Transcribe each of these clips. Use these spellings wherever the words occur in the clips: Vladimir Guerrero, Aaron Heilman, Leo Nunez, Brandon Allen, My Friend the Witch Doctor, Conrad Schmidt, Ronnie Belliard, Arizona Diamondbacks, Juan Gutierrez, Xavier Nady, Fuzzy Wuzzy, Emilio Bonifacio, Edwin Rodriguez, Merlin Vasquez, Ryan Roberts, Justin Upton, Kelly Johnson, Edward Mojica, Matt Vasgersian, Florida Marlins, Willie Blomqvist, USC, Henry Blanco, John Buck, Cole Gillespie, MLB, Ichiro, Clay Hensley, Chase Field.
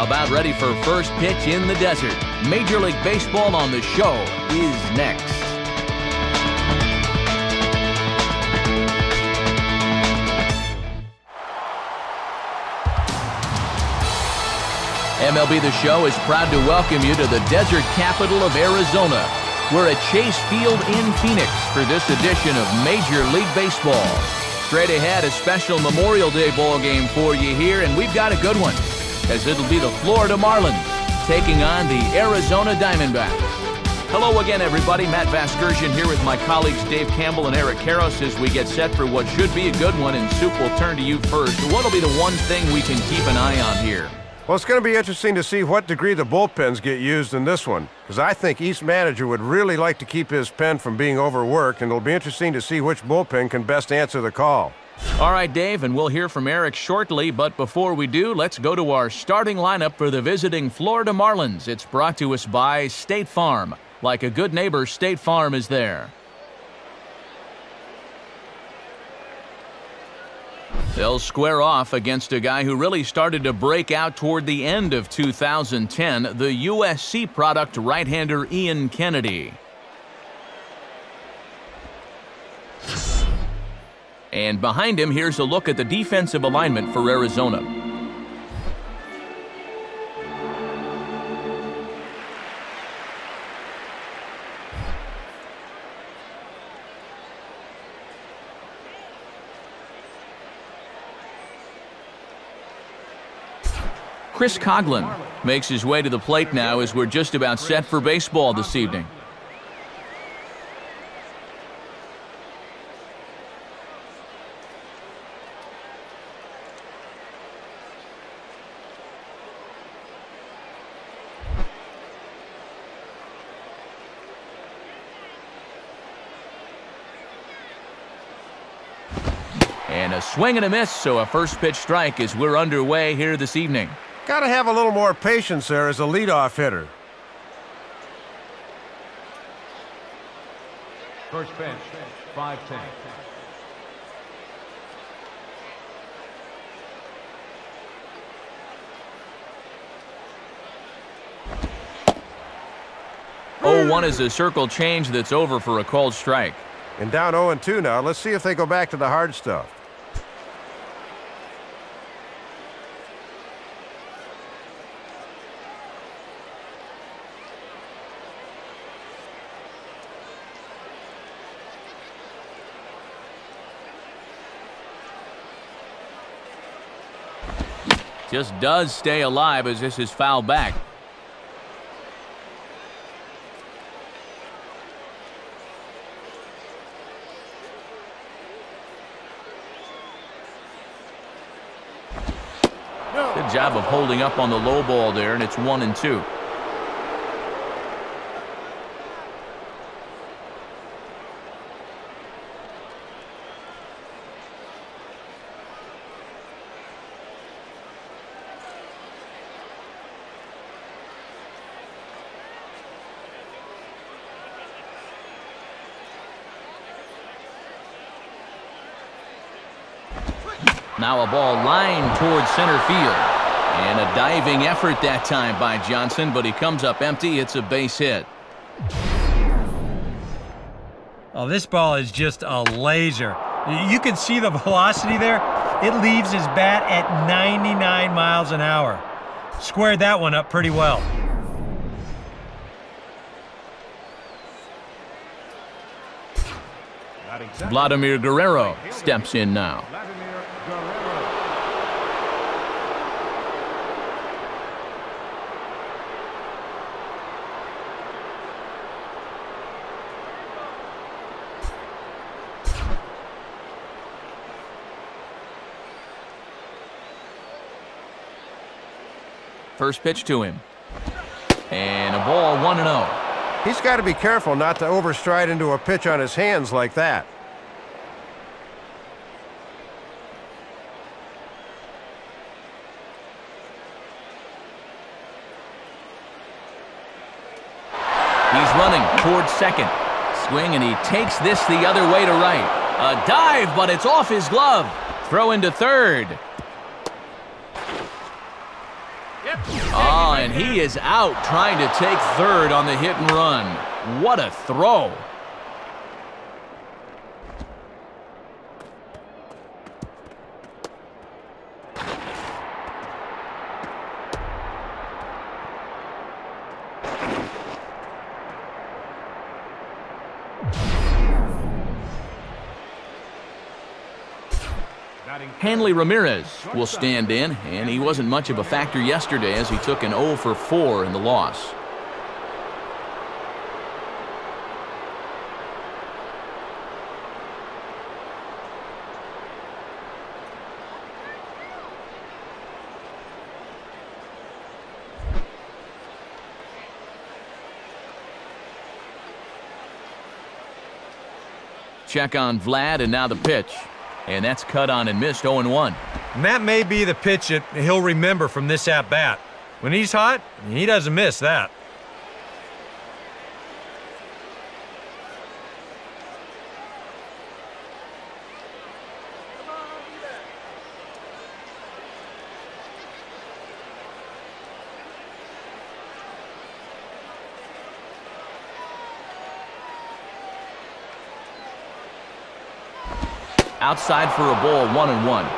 About ready for first pitch in the desert. Major League Baseball on the Show is next. MLB The Show is proud to welcome you to the desert capital of Arizona. We're at Chase Field in Phoenix for this edition of Major League Baseball. Straight ahead, a special Memorial Day ball game for you here, and we've got a good one, as it'll be the Florida Marlins taking on the Arizona Diamondbacks. Hello again, everybody. Matt Vasgersian here with my colleagues Dave Campbell and Eric Karros as we get set for what should be a good one, and Soup, will turn to you first. What'll be the one thing we can keep an eye on here? Well, it's going to be interesting to see what degree the bullpens get used in this one, because I think each manager would really like to keep his pen from being overworked, and it'll be interesting to see which bullpen can best answer the call. All right, Dave, and we'll hear from Eric shortly, but before we do, let's go to our starting lineup for the visiting Florida Marlins. It's brought to us by State Farm. Like a good neighbor, State Farm is there. They'll square off against a guy who really started to break out toward the end of 2010, the USC product right-hander Ian Kennedy. And behind him, here's a look at the defensive alignment for Arizona. Chris Coghlan makes his way to the plate now as we're just about set for baseball this evening. And a swing and a miss, so a first pitch strike as we're underway here this evening. Got to have a little more patience there as a leadoff hitter. First pitch, 5-10. Oh, 1 is a circle change that's over for a called strike. And down 0-2 now. Let's see if they go back to the hard stuff. Just does stay alive as this is fouled back. Good job of holding up on the low ball there, and it's 1-2. Now a ball lined towards center field. And a diving effort that time by Johnson, but he comes up empty. It's a base hit. Oh, this ball is just a laser. You can see the velocity there. It leaves his bat at 99 miles an hour. Squared that one up pretty well. Vladimir Guerrero steps in now. First pitch to him. And a ball, 1-0. He's got to be careful not to overstride into a pitch on his hands like that. He's running towards second. Swing, and he takes this the other way to right. A dive, but it's off his glove. Throw into third. Ah, and he is out trying to take third on the hit and run. What a throw. Hanley Ramirez will stand in, and he wasn't much of a factor yesterday as he took an 0 for 4 in the loss. Check on Vlad, and now the pitch. And that's cut on and missed, 0-1. And that may be the pitch that he'll remember from this at-bat. When he's hot, he doesn't miss that. Outside for a ball, 1-1.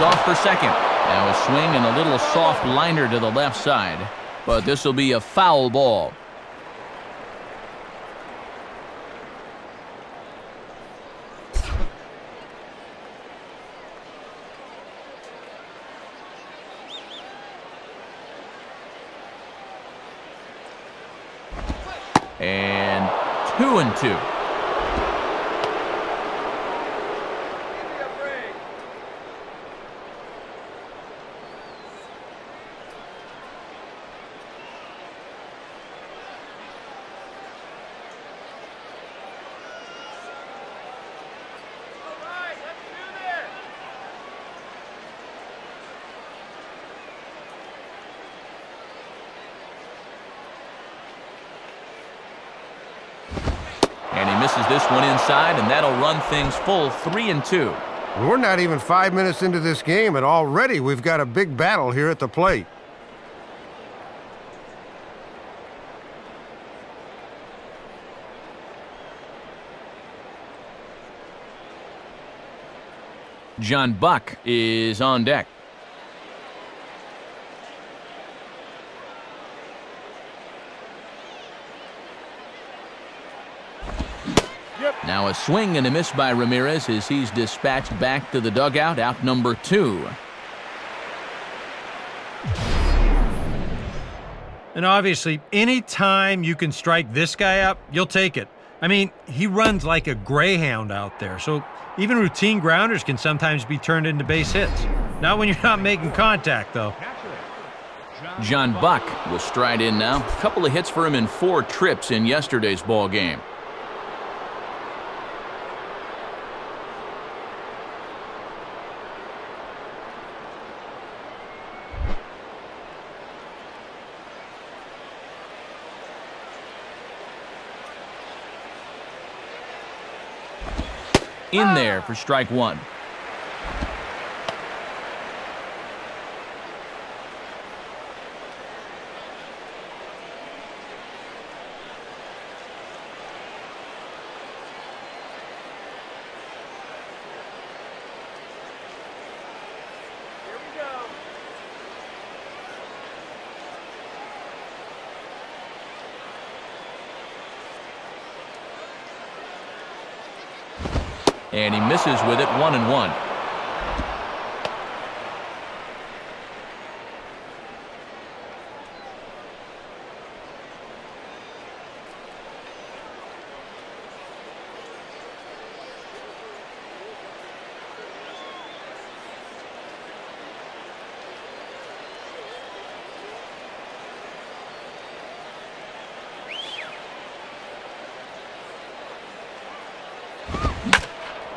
Off for second. Now a swing and a little soft liner to the left side, but this will be a foul ball. And 2-2. This one inside, and that'll run things full, 3-2. We're not even 5 minutes into this game, and already we've got a big battle here at the plate. John Buck is on deck. Now a swing and a miss by Ramirez as he's dispatched back to the dugout, out number 2. And obviously, any time you can strike this guy up, you'll take it. I mean, he runs like a greyhound out there, so even routine grounders can sometimes be turned into base hits. Not when you're not making contact, though. John Buck will stride in now. A couple of hits for him in 4 trips in yesterday's ball game. In there for strike 1. And he misses with it, 1-1.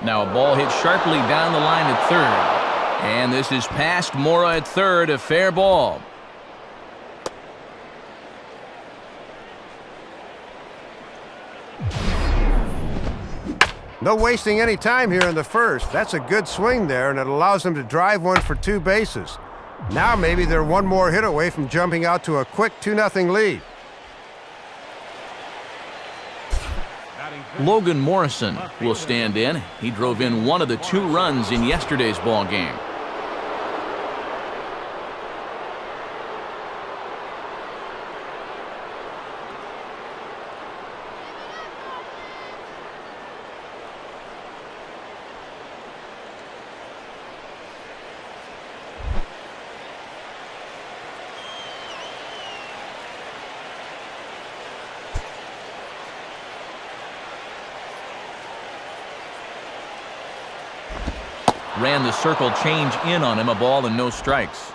Now a ball hit sharply down the line at third. And this is past Mora at third, a fair ball. No wasting any time here in the first. That's a good swing there, and it allows them to drive one for two bases. Now maybe they're one more hit away from jumping out to a quick 2-0 lead. Logan Morrison will stand in. He drove in one of the two runs in yesterday's ball game. Ran the circle change in on him, a ball and no strikes.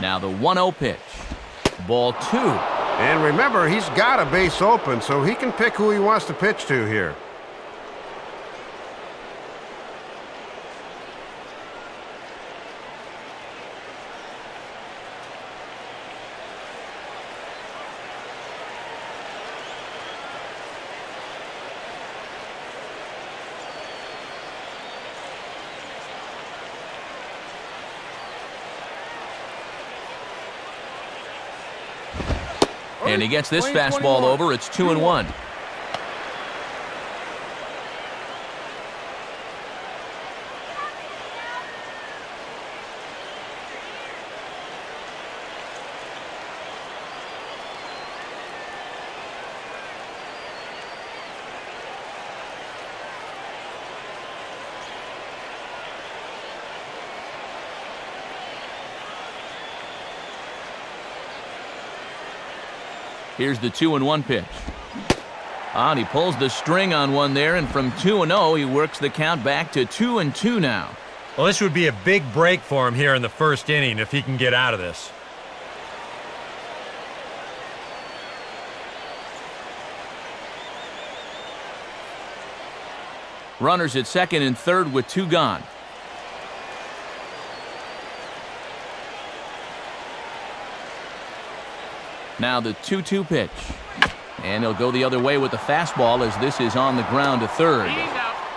Now the 1-0 pitch. Ball two. And remember, he's got a base open, so he can pick who he wants to pitch to here. And he gets this fastball over. It's 2-1. Here's the 2-1 pitch. On, he pulls the string on one there, and from 2-0, he works the count back to 2-2 now. Well, this would be a big break for him here in the first inning if he can get out of this. Runners at second and third with two gone. Now the 2-2 pitch. And he'll go the other way with the fastball as this is on the ground to third.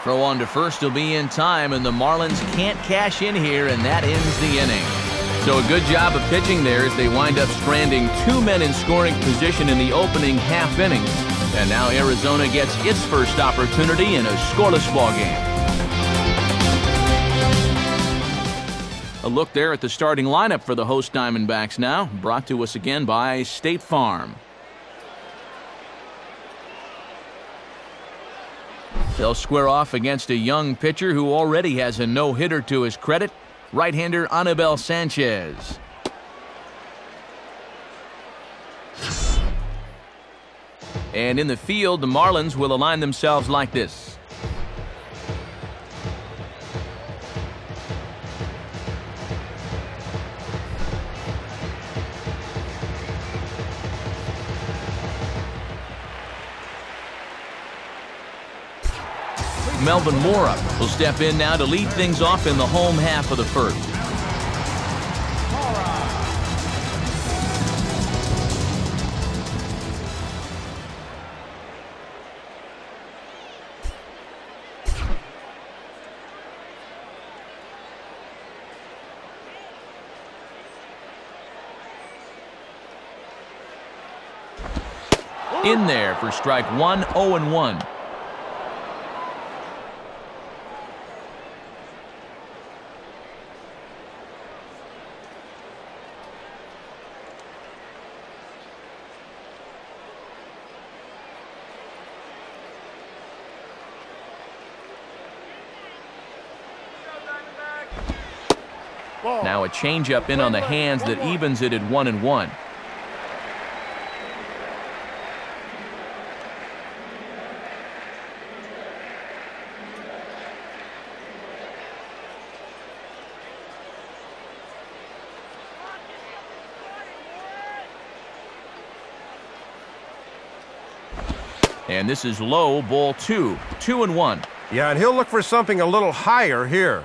Throw on to first will be in time, and the Marlins can't cash in here, and that ends the inning. So a good job of pitching there as they wind up stranding two men in scoring position in the opening half inning. And now Arizona gets its first opportunity in a scoreless ball game. A look there at the starting lineup for the host Diamondbacks now, brought to us again by State Farm. They'll square off against a young pitcher who already has a no-hitter to his credit, right-hander Anibal Sanchez. And in the field, the Marlins will align themselves like this. Melvin Mora will step in now to lead things off in the home half of the first. In there for strike one, 0-1. Now a changeup in on the hands that evens it at 1-1. And this is low, ball two. 2-1. Yeah, and he'll look for something a little higher here.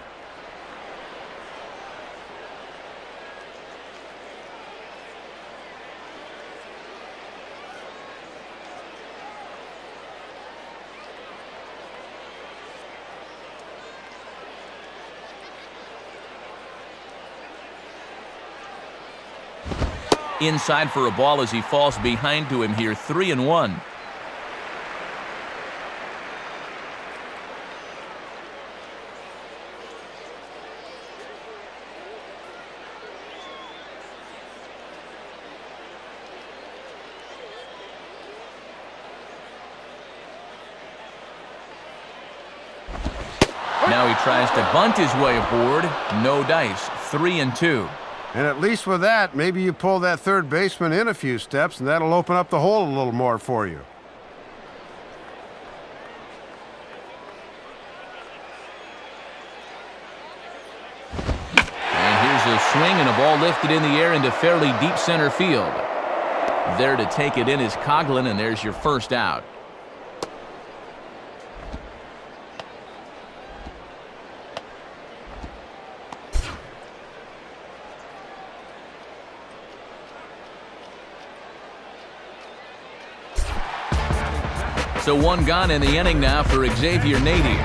Inside for a ball as he falls behind to him here. 3-1. Now he tries to bunt his way aboard. No dice. 3-2. And at least with that, maybe you pull that third baseman in a few steps, and that'll open up the hole a little more for you. And here's a swing and a ball lifted in the air into fairly deep center field. There to take it in is Coghlan, and there's your first out. So one gone in the inning now for Xavier Nady.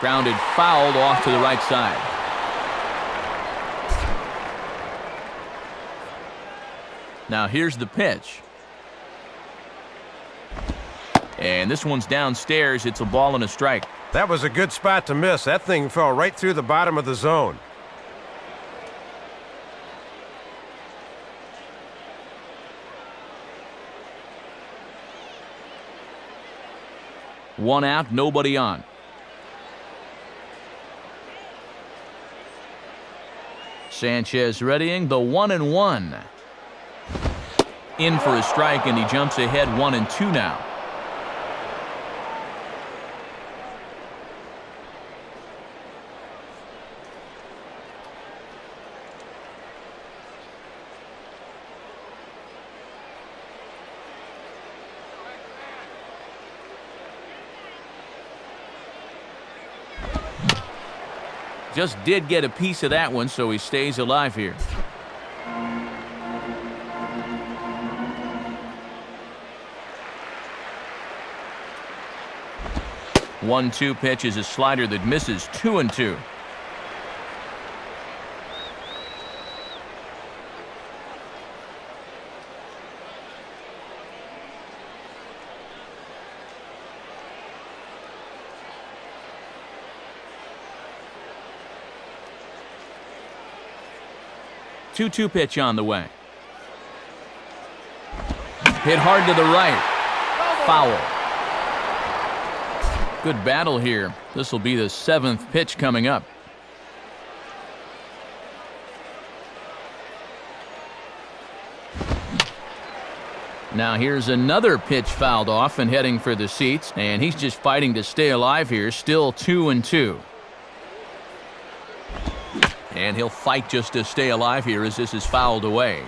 Grounded fouled off to the right side. Now here's the pitch. And this one's downstairs. It's a ball and a strike. That was a good spot to miss. That thing fell right through the bottom of the zone. One out, nobody on. Sanchez readying the 1-1. In for a strike, and he jumps ahead 1-2 now. Just did get a piece of that one, so he stays alive here. One-2 pitch is a slider that misses. 2-2. Two-2 pitch on the way. Hit hard to the right. Foul. Good battle here. This will be the 7th pitch coming up. Now here's another pitch fouled off and heading for the seats, and he's just fighting to stay alive here. Still 2-2. And he'll fight just to stay alive here as this is fouled away.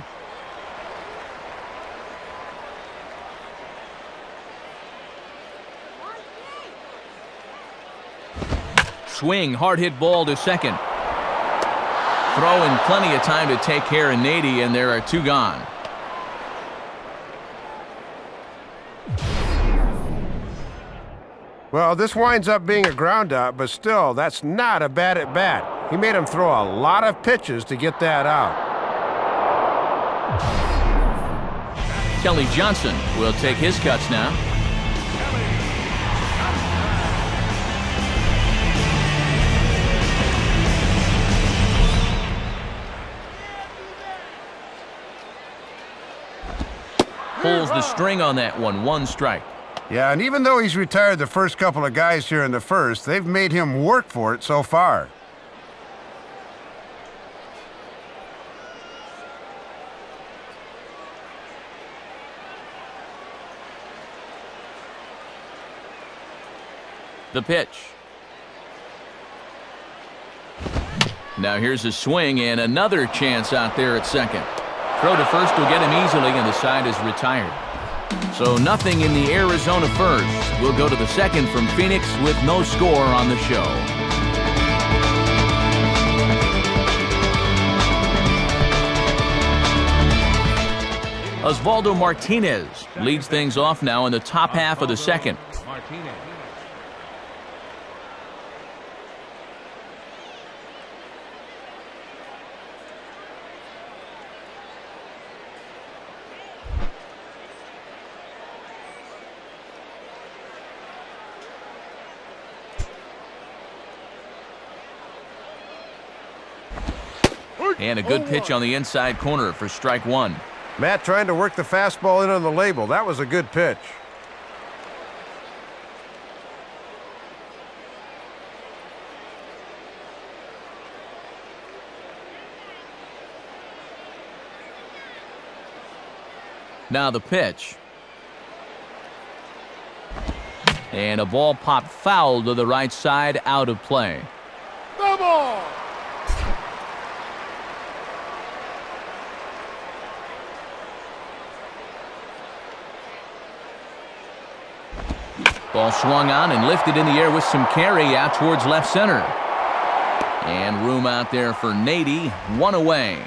Swing, hard hit ball to second. Throw in plenty of time to take care of Nady, and there are 2 gone. Well, this winds up being a ground out, but still, that's not a bad at bat. He made him throw a lot of pitches to get that out. Kelly Johnson will take his cuts now. Pulls the string on that one. 1 strike. Yeah, and even though he's retired the first couple of guys here in the first, they've made him work for it so far. The pitch. Now here's a swing and another chance out there at second. Throw to first will get him easily, and the side is retired. So nothing in the Arizona first. We'll go to the second from Phoenix with no score on the show. Osvaldo Martinez leads things off now in the top half of the second. And a good pitch on the inside corner for strike one. Matt trying to work the fastball in on the label. That was a good pitch. Now the pitch. And a ball popped foul to the right side, out of play. The ball. Ball swung on and lifted in the air with some carry out towards left center. And room out there for Nady, one away.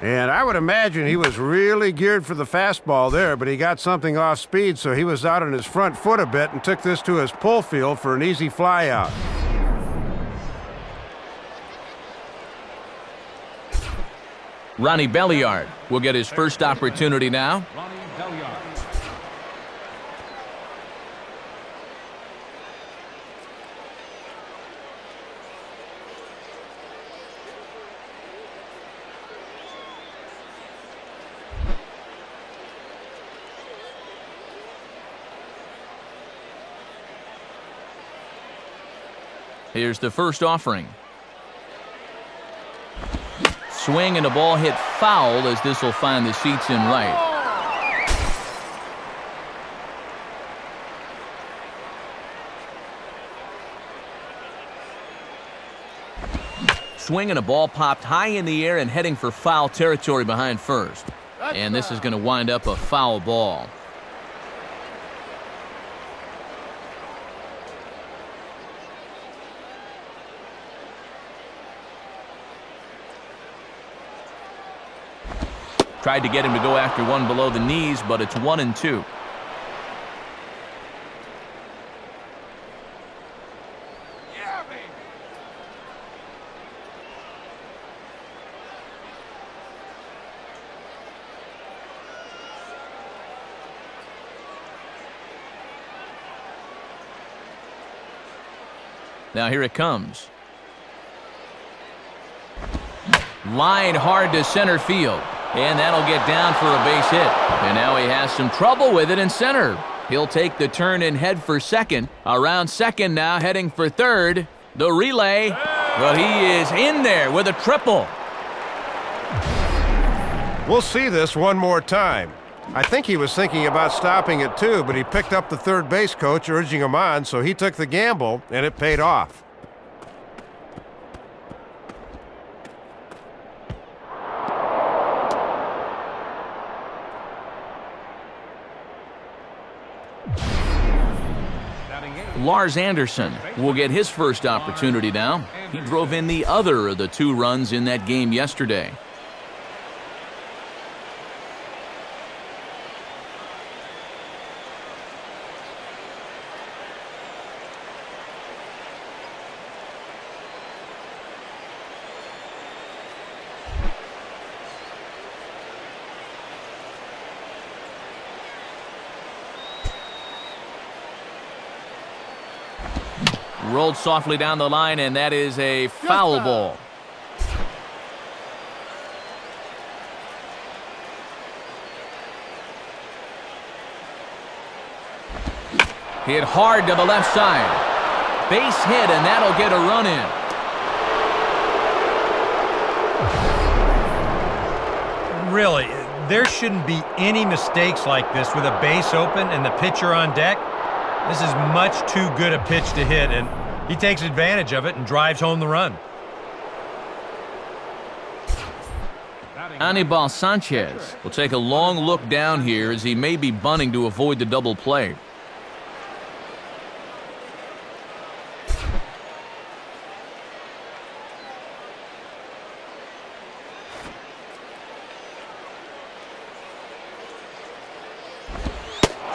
And I would imagine he was really geared for the fastball there, but he got something off speed, so he was out on his front foot a bit and took this to his pull field for an easy fly out. Ronnie Belliard will get his first opportunity now. Here's the first offering. Swing and a ball hit foul as this will find the seats in right. Swing and a ball popped high in the air and heading for foul territory behind first. And this is going to wind up a foul ball. Tried to get him to go after one below the knees, but it's 1-2. Yeah, baby. Now here it comes. Line hard to center field. And that'll get down for a base hit. And now he has some trouble with it in center. He'll take the turn and head for second. Around second now, heading for third. The relay, but he is in there with a triple. We'll see this one more time. I think he was thinking about stopping it too, but he picked up the third base coach urging him on, so he took the gamble, and it paid off. Lars Anderson will get his first opportunity now. He drove in the other of the two runs in that game yesterday. Rolled softly down the line, and that is a foul ball. Hit hard to the left side. Base hit, and that'll get a run in. Really, There shouldn't be any mistakes like this with a base open and the pitcher on deck. This is much too good a pitch to hit, and he takes advantage of it and drives home the run. Anibal Sanchez will take a long look down here as he may be bunting to avoid the double play.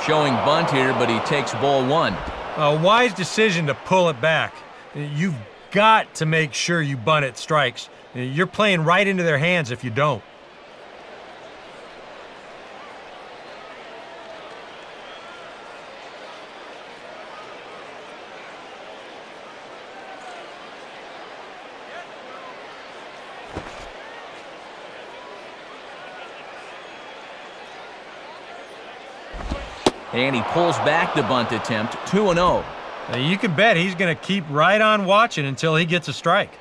Showing bunt here, but he takes ball one. A wise decision to pull it back. You've got to make sure you bunt at strikes. You're playing right into their hands if you don't. And he pulls back the bunt attempt, 2-0. You can bet he's going to keep right on watching until he gets a strike.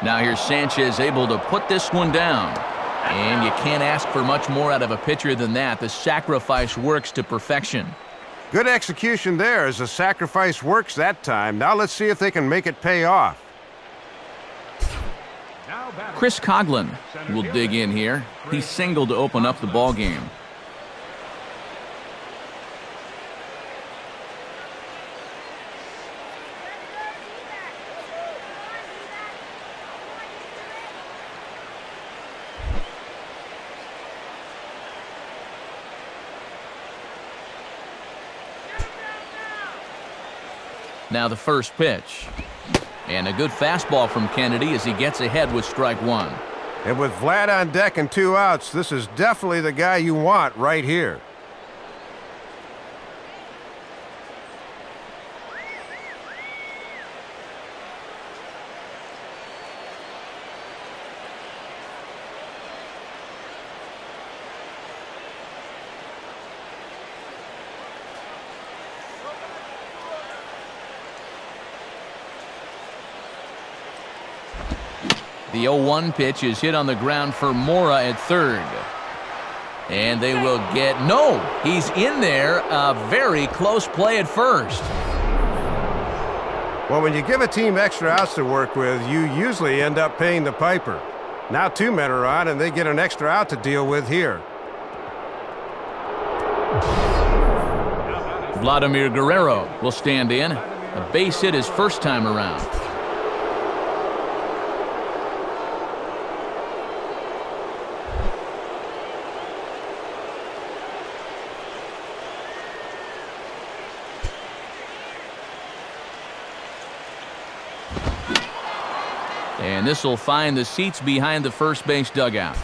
Now here's Sanchez able to put this one down. And you can't ask for much more out of a pitcher than that. The sacrifice works to perfection. Good execution there as the sacrifice works that time. Now let's see if they can make it pay off. Chris Coghlan will dig in here. He's singled to open up the ball game. Now the first pitch. And a good fastball from Kennedy as he gets ahead with strike one. And with Vlad on deck and two outs, this is definitely the guy you want right here. The 0-1 pitch is hit on the ground for Mora at third. And they will get... No! He's in there. A very close play at first. Well, when you give a team extra outs to work with, you usually end up paying the piper. Now two men are on, and they get an extra out to deal with here. Vladimir Guerrero will stand in. A base hit his first time around. And this will find the seats behind the first base dugout.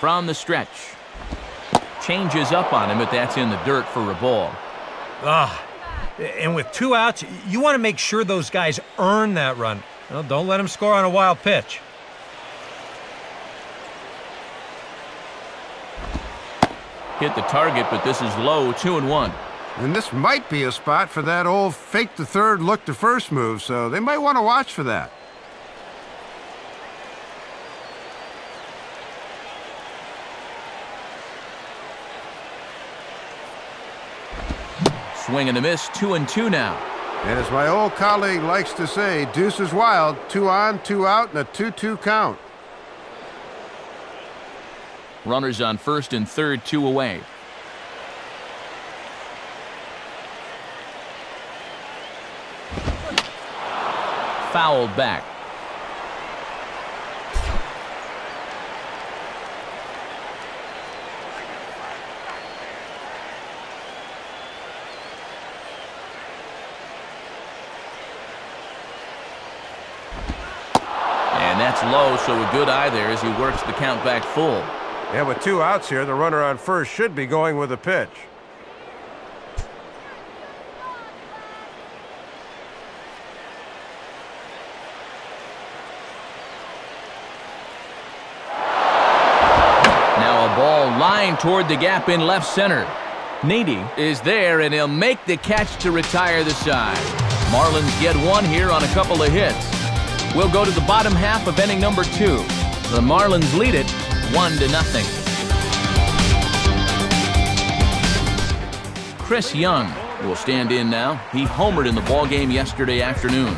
From the stretch. Changes up on him, but that's in the dirt for a ball. And with two outs, you want to make sure those guys earn that run. Well, don't let them score on a wild pitch. Hit the target, but this is low, 2-1. And this might be a spot for that old fake to third, look to first move, so they might want to watch for that. Swing and a miss, 2-2 now. And as my old colleague likes to say, deuces wild, two on, two out, and a 2-2 count. Runners on first and third, two away. Fouled back. And that's low, so a good eye there as he works the count back full. And with two outs here, the runner on first should be going with a pitch. Toward the gap in left center. Nady is there, and he'll make the catch to retire the side. Marlins get one here on a couple of hits. We'll go to the bottom half of inning number 2. The Marlins lead it 1-0. Chris Young will stand in now. He homered in the ball game yesterday afternoon.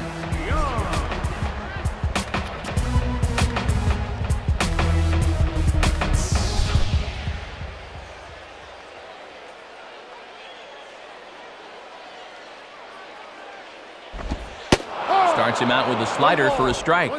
Him out with a slider for a strike.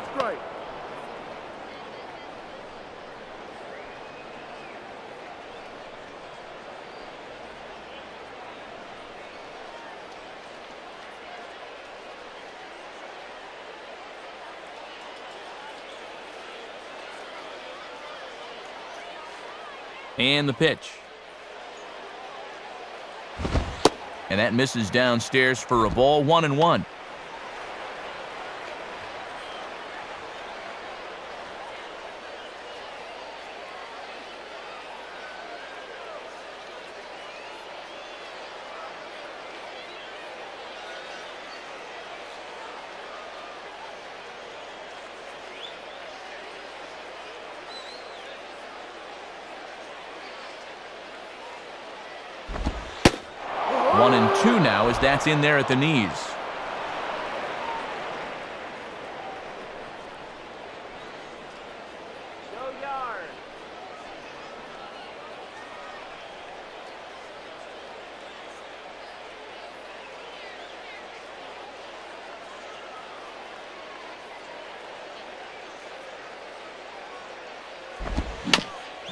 And the pitch. And that misses downstairs for a ball. 1-1. Two now, as that's in there at the knees.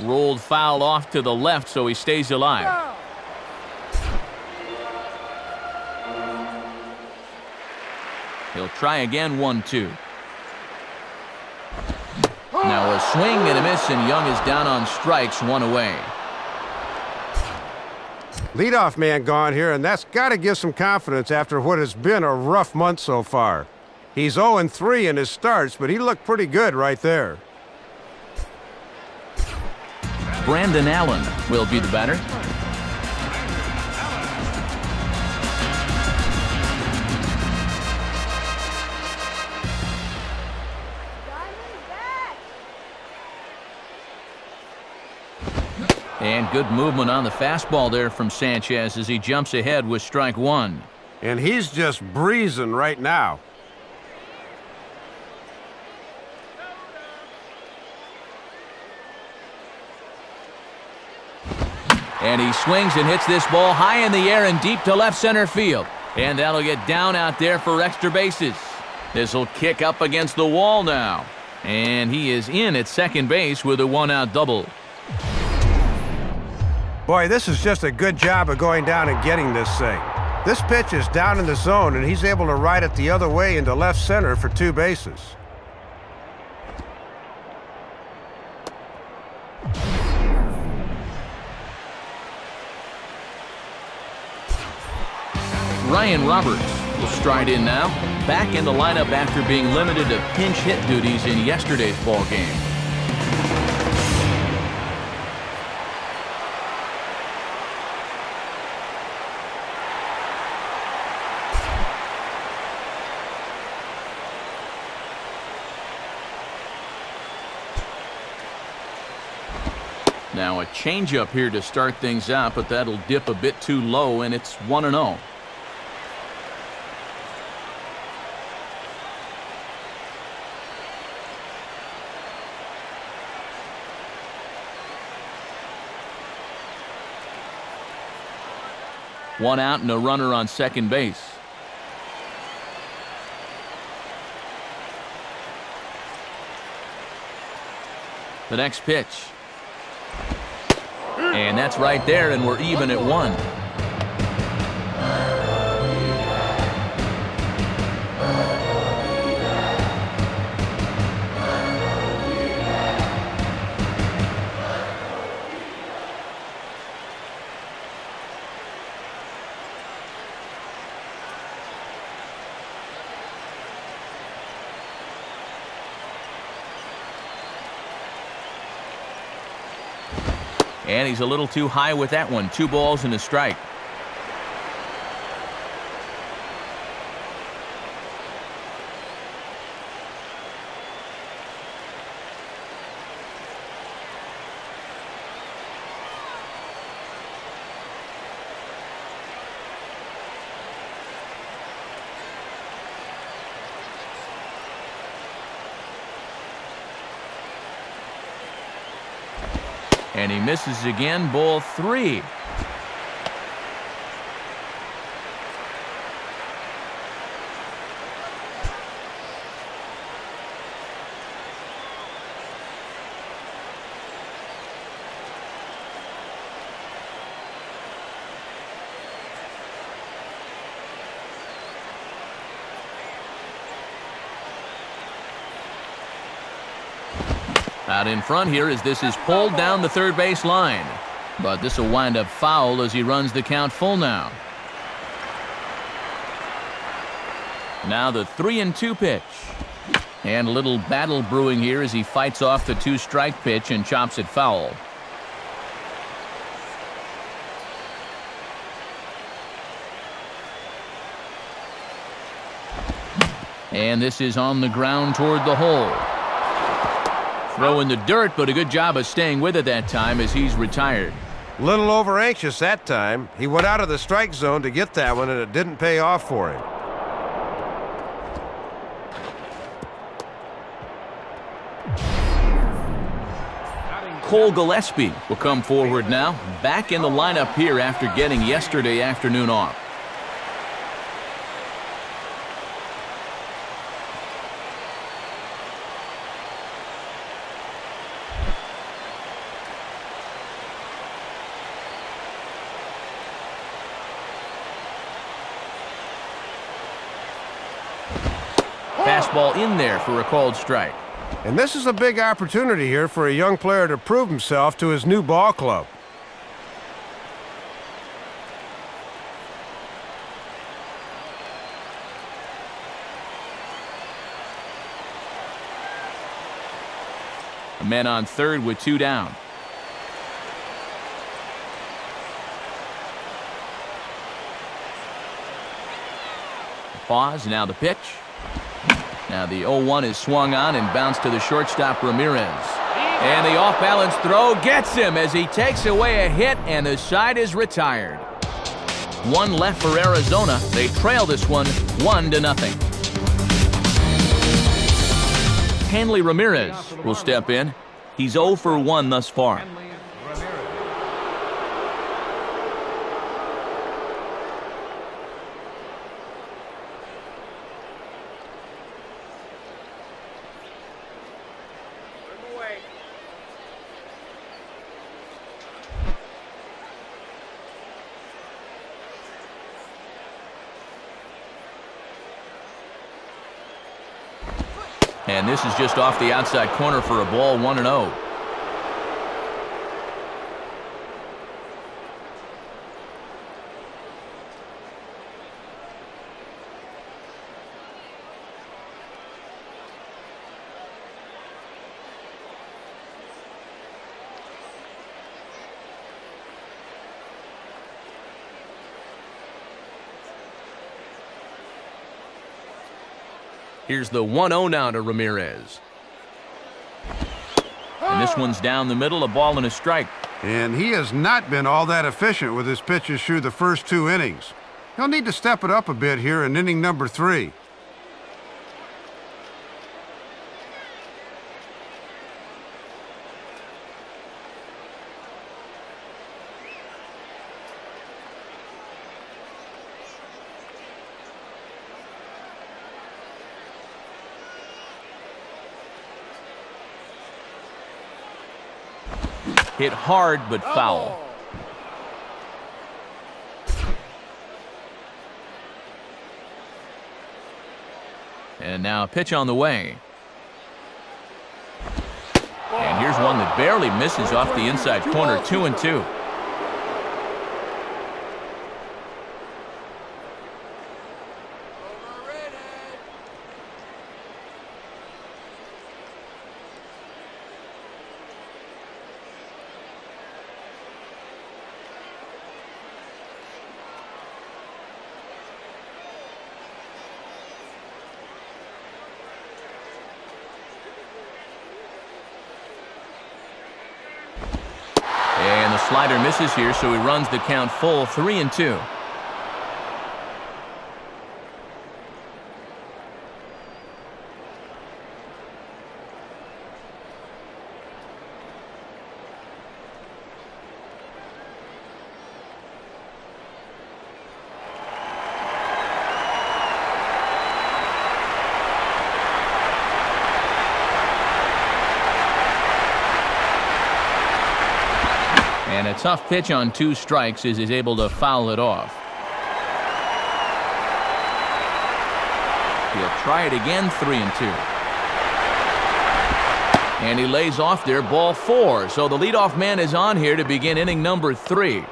Rolled foul off to the left, so he stays alive. Yeah. He'll try again, 1-2. Now a swing and a miss, and Young is down on strikes, one away. Leadoff man gone here, and that's got to give some confidence after what has been a rough month so far. He's 0-3 in his starts, but he looked pretty good right there. Brandon Allen will be the batter. And good movement on the fastball there from Sanchez as he jumps ahead with strike one. And he's just breezing right now. And he swings and hits this ball high in the air and deep to left center field. And that'll get down out there for extra bases. This'll kick up against the wall now. And he is in at second base with a one-out double. Boy, this is just a good job of going down and getting this thing. This pitch is down in the zone, and he's able to ride it the other way into left center for two bases. Ryan Roberts will stride in now, back in the lineup after being limited to pinch hit duties in yesterday's ball game. Now a changeup here to start things out, but that'll dip a bit too low, and it's 1-0. One out and a runner on second base. The next pitch. And that's right there, and we're even at 1. And he's a little too high with that one. 2 balls and a strike. And he misses again, ball 3. Out in front here as this is pulled down the third base line. But this will wind up foul as he runs the count full now. Now the 3-2 pitch. And a little battle brewing here as he fights off the 2-strike pitch and chops it foul. And this is on the ground toward the hole. Throw in the dirt, but a good job of staying with it that time as he's retired. A little over anxious that time. He went out of the strike zone to get that one, and it didn't pay off for him. Cole Gillespie will come forward now, back in the lineup here after getting yesterday afternoon off. Ball in there for a called strike. And this is a big opportunity here for a young player to prove himself to his new ball club. A man on third with 2 down. Pause, now the pitch. Now the 0-1 is swung on and bounced to the shortstop Ramirez. And the off-balance throw gets him as he takes away a hit, and the side is retired. 1 left for Arizona. They trail this one 1-0. Hanley Ramirez will step in. He's 0 for 1 thus far. And this is just off the outside corner for a ball, 1-0. Here's the 1-0 now to Ramirez. And this one's down the middle, a ball and a strike. And he has not been all that efficient with his pitches through the first 2 innings. He'll need to step it up a bit here in inning number 3. Hit hard, but foul. And now a pitch on the way. And here's one that barely misses off the inside corner, 2-2. Slider misses here, so he runs the count full, 3-2. And a tough pitch on two strikes as he's able to foul it off. He'll try it again, 3-2. And he lays off there, ball four. So the leadoff man is on here to begin inning number three.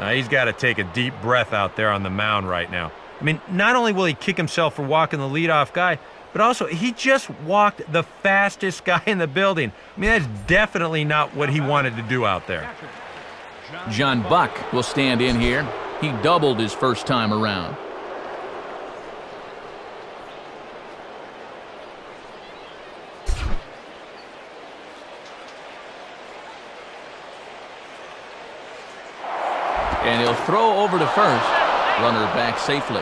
Now he's got to take a deep breath out there on the mound right now. I mean, not only will he kick himself for walking the leadoff guy, but also, he just walked the fastest guy in the building. I mean, that's definitely not what he wanted to do out there. John Buck will stand in here. He doubled his first time around. And he'll throw over to first. Runner back safely.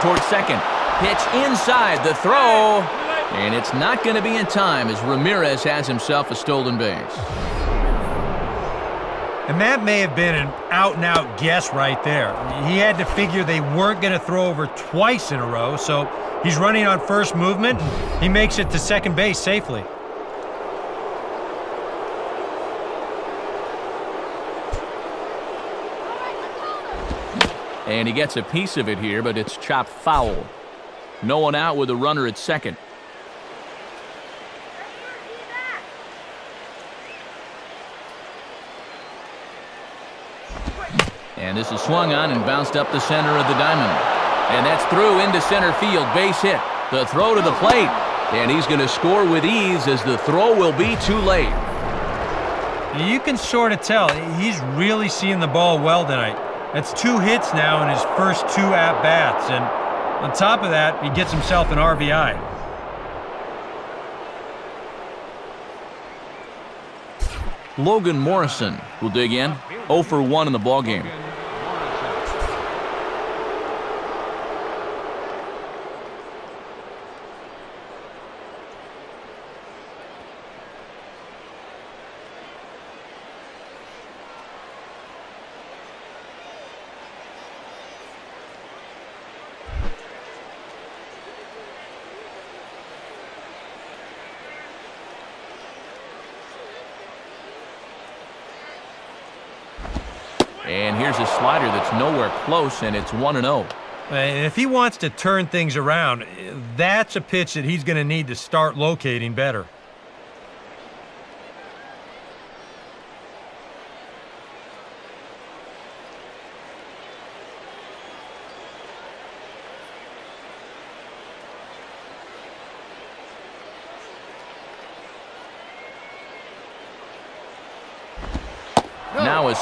Towards second. Pitch inside, the throw, and it's not going to be in time as Ramirez has himself a stolen base. And that may have been an out-and-out guess right there. He had to figure they weren't going to throw over twice in a row, so he's running on first movement, and he makes it to second base safely. And he gets a piece of it here, but it's chopped foul. No one out with a runner at second. And this is swung on and bounced up the center of the diamond. And that's through into center field. Base hit. The throw to the plate. And he's going to score with ease as the throw will be too late. You can sort of tell he's really seeing the ball well tonight. That's two hits now in his first two at-bats, and on top of that, he gets himself an RBI. Logan Morrison will dig in, 0 for 1 in the ballgame. And here's a slider that's nowhere close, and it's 1-0. And if he wants to turn things around, that's a pitch that he's going to need to start locating better.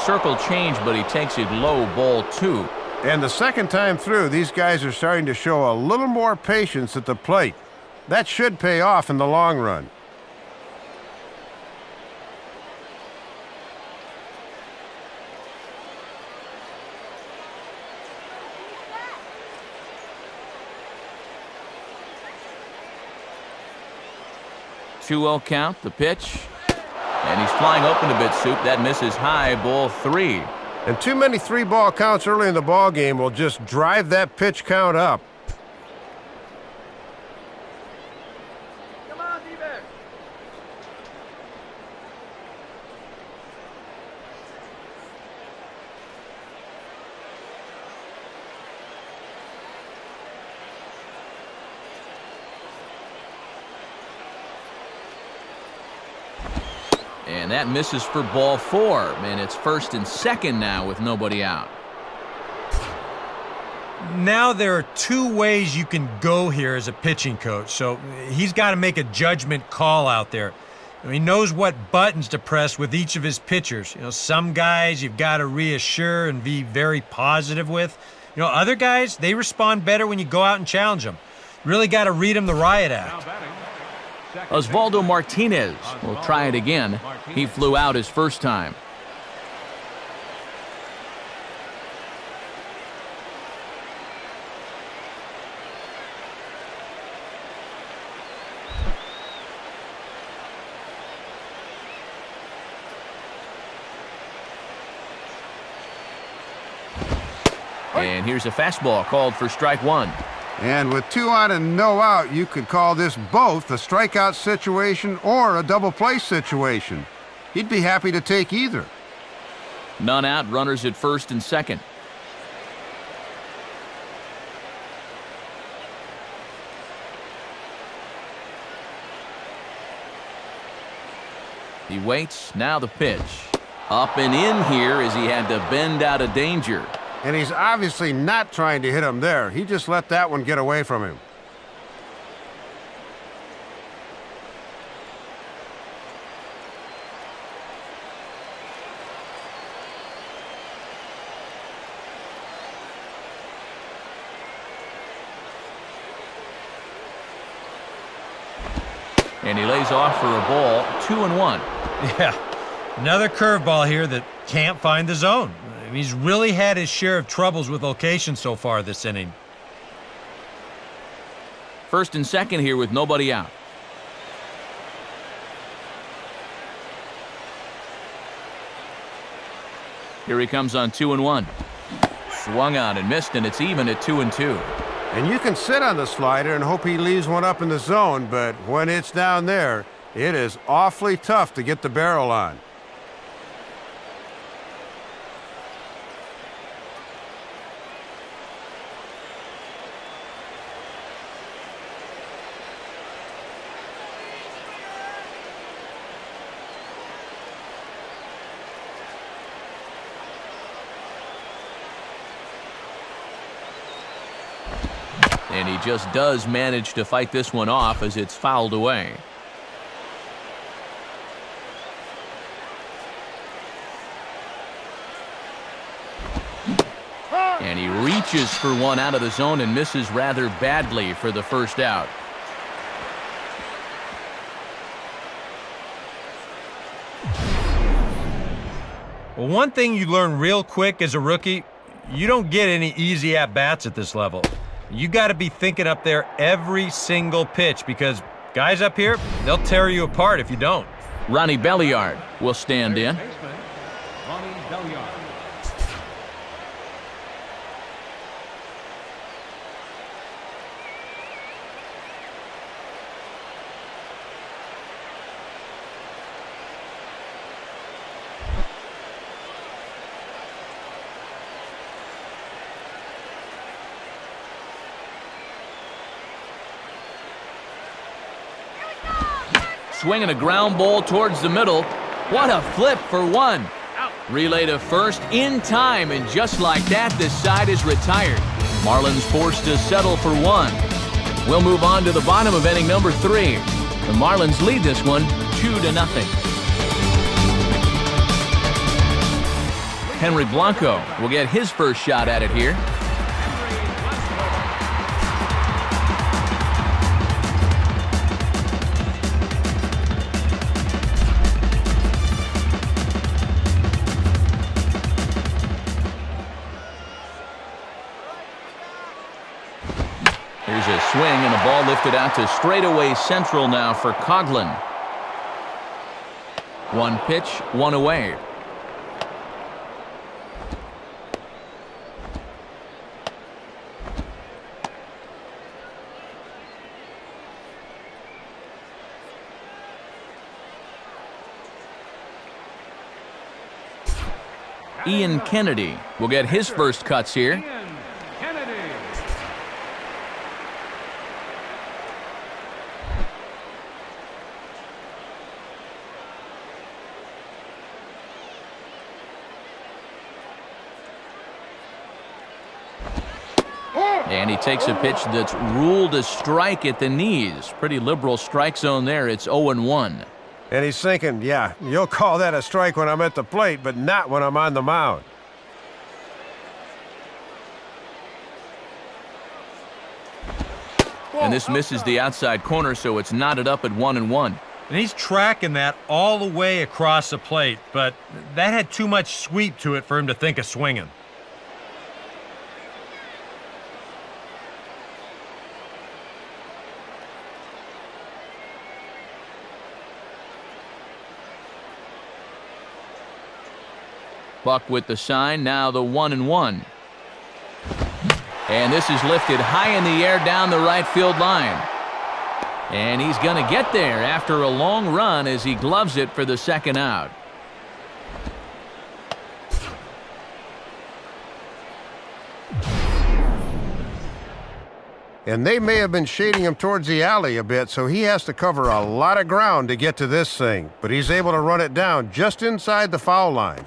Circle change, but he takes it low, ball two. And the second time through, these guys are starting to show a little more patience at the plate. That should pay off in the long run. Two-0 count, the pitch. And he's flying open a bit, Soup. That misses high, ball three. And too many three-ball counts early in the ball game will just drive that pitch count up. Come on, D-back. And that misses for ball four. And it's first and second now with nobody out. Now there are two ways you can go here as a pitching coach. So he's got to make a judgment call out there. He knows what buttons to press with each of his pitchers. Some guys you've got to reassure and be very positive with. Other guys, they respond better when you go out and challenge them. Really got to read them the riot act. Osvaldo Martinez will try it again. He flew out his first time. And here's a fastball called for strike one. And with two on and no out, you could call this both a strikeout situation or a double play situation. He'd be happy to take either. None out, runners at first and second. He waits, now the pitch. Up and in here as he had to bend out of danger. And he's obviously not trying to hit him there. He just let that one get away from him. And he lays off for a ball, 2-1. Yeah, another curveball here that can't find the zone. He's really had his share of troubles with location so far this inning. First and second here with nobody out. Here he comes on 2-1. Swung on and missed, and it's even at 2-2. And you can sit on the slider and hope he leaves one up in the zone, but when it's down there, it is awfully tough to get the barrel on. And he just does manage to fight this one off as it's fouled away. And he reaches for one out of the zone and misses rather badly for the first out. Well, one thing you learn real quick as a rookie, you don't get any easy at-bats at this level. You got to be thinking up there every single pitch because guys up here, they'll tear you apart if you don't. Ronnie Belliard will stand in. Ronnie Belliard. Swinging a ground ball towards the middle. What a flip for one. Relay to first in time, and just like that, this side is retired. Marlins forced to settle for one. We'll move on to the bottom of inning number 3. The Marlins lead this one 2-0. Henry Blanco will get his first shot at it here. Swing and a ball lifted out to straightaway central now for Coghlan. One pitch, one away. Ian Kennedy will get his first cuts here. And he takes a pitch that's ruled a strike at the knees. Pretty liberal strike zone there. It's 0-1. And he's thinking, yeah, you'll call that a strike when I'm at the plate, but not when I'm on the mound. And this misses the outside corner, so it's knotted up at 1-1. And he's tracking that all the way across the plate, but that had too much sweep to it for him to think of swinging. Buck with the sign, now the 1-1. And this is lifted high in the air down the right field line. And he's going to get there after a long run as he gloves it for the second out. And they may have been shading him towards the alley a bit, so he has to cover a lot of ground to get to this thing. But he's able to run it down just inside the foul line.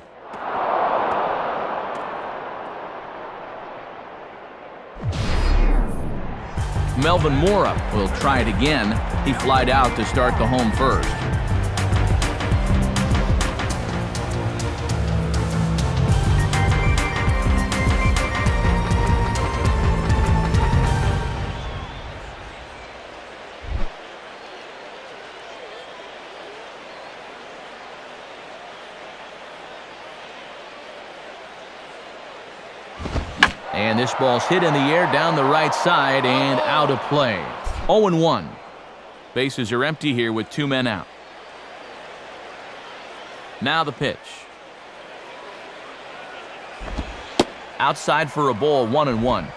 Melvin Mora will try it again. He flied out to start the home first. And this ball's hit in the air down the right side and out of play. 0-1. Bases are empty here with two men out. Now the pitch. Outside for a ball, 1-1.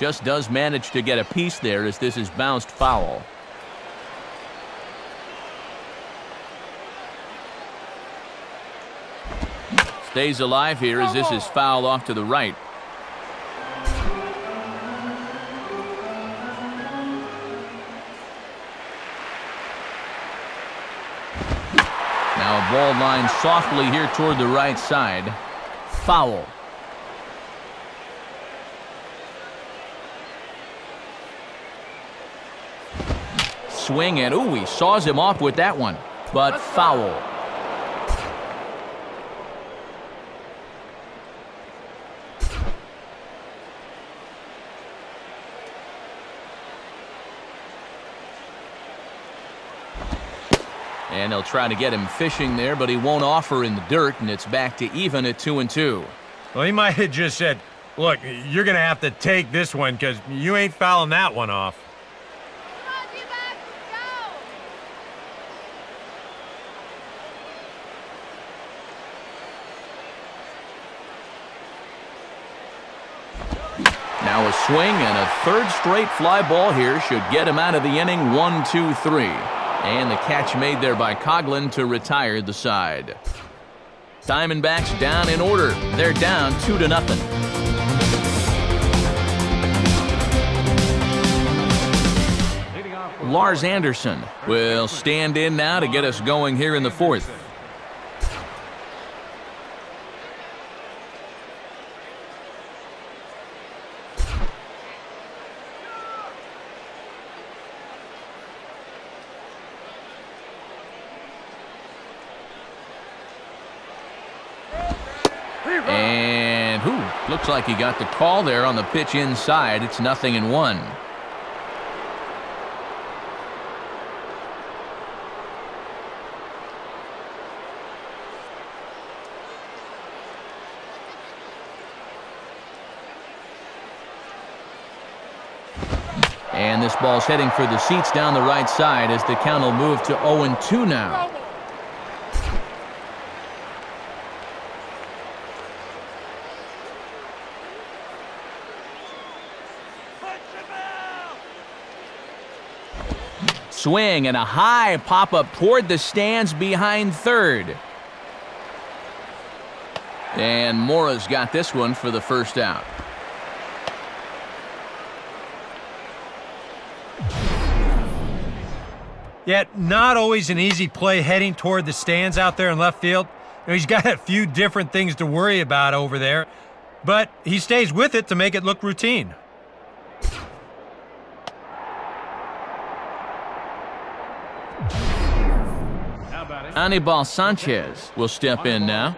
Just does manage to get a piece there as this is bounced foul. Stays alive here as this is fouled off to the right. Now a ball line softly here toward the right side. Foul. Swing and ooh, he saws him off with that one, but foul. And they'll try to get him fishing there, but he won't offer in the dirt, and it's back to even at 2-2. Well, he might have just said, look, you're going to have to take this one because you ain't fouling that one off. Now a swing and a third straight fly ball here should get him out of the inning. 1-2-3. And the catch made there by Coghlan to retire the side. Diamondbacks down in order. They're down 2-0. Lars Anderson will stand in now to get us going here in the fourth. And who looks like he got the call there on the pitch inside. It's 0-1. And this ball's heading for the seats down the right side as the count will move to 0-2 now. Swing and a high pop-up toward the stands behind third. And Mora's got this one for the first out. Yet not always an easy play heading toward the stands out there in left field. You know, he's got a few different things to worry about over there, but he stays with it to make it look routine. Anibal Sanchez will step in now.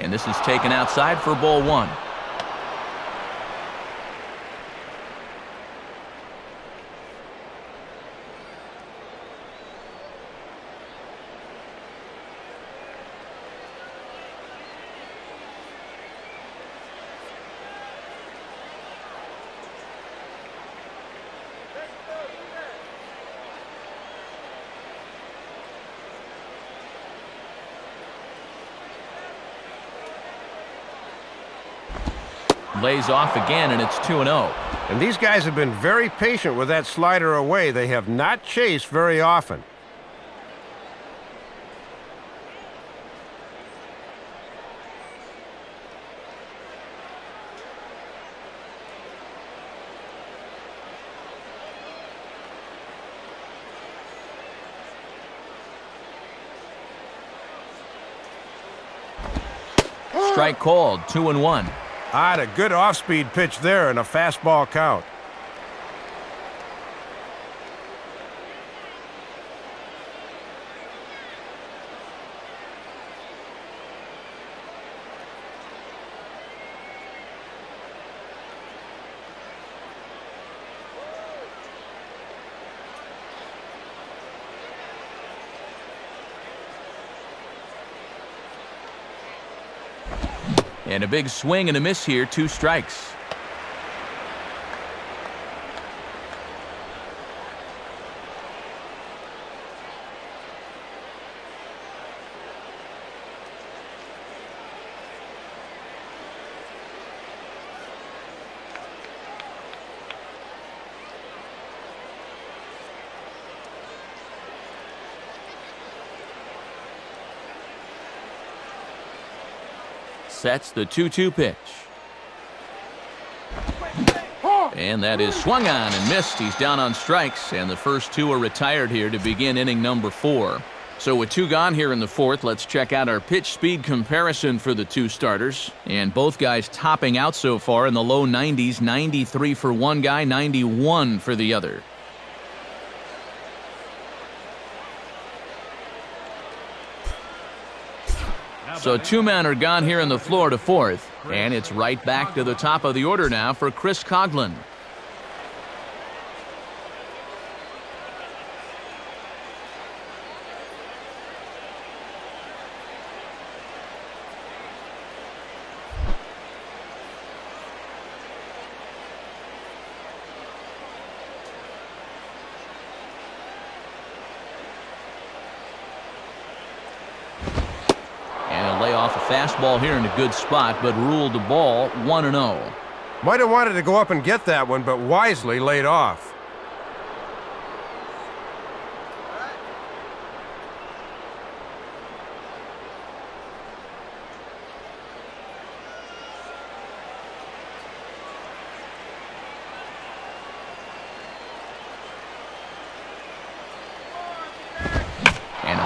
And this is taken outside for ball one. Lays off again, and it's 2-0. And these guys have been very patient with that slider away. They have not chased very often. Strike called, 2-1. A good off-speed pitch there and a fastball count. And a big swing and a miss here, 2 strikes. That's the 2-2 pitch. And that is swung on and missed. He's down on strikes, and the first 2 are retired here to begin inning number 4. So with 2 gone here in the 4th, let's check out our pitch speed comparison for the 2 starters. And both guys topping out so far in the low 90s, 93 for one guy, 91 for the other. So 2 men are gone here in the Florida 4th, and it's right back to the top of the order now for Chris Coghlan. Fastball here in a good spot, but ruled the ball, 1-0. Might have wanted to go up and get that one, but wisely laid off.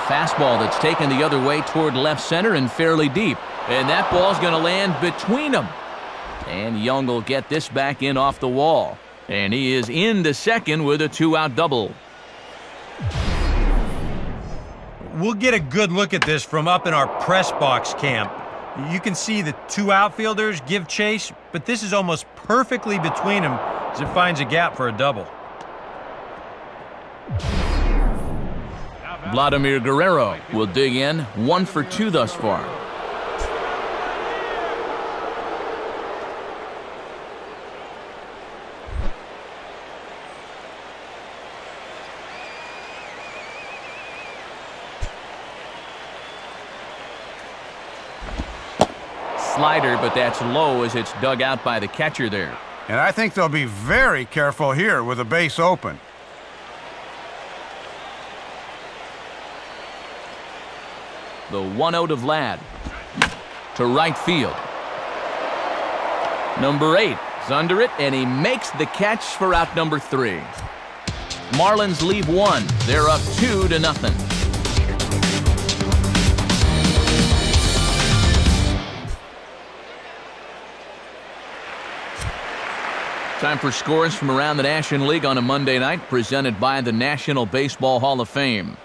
Fastball that's taken the other way toward left center and fairly deep. And that ball's going to land between them. And Young will get this back in off the wall. And he is in to second with a 2-out double. We'll get a good look at this from up in our press box camp. You can see the 2 outfielders give chase, but this is almost perfectly between them as it finds a gap for a double. Vladimir Guerrero will dig in, 1 for 2 thus far. slider, but that's low as it's dug out by the catcher there. And I think they'll be very careful here with a base open. The 1-0 to Vlad. To right field. Number 8 is under it, and he makes the catch for out number 3. Marlins leave one. They're up 2-0. Time for scores from around the National League on a Monday night, presented by the National Baseball Hall of Fame.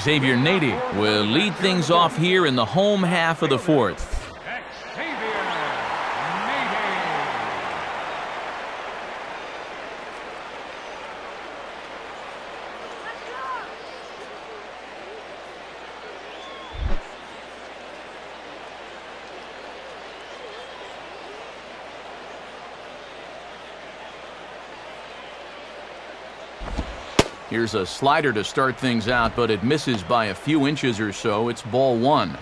Xavier Nady will lead things off here in the home half of the fourth. Here's a slider to start things out, but it misses by a few inches or so. It's ball one.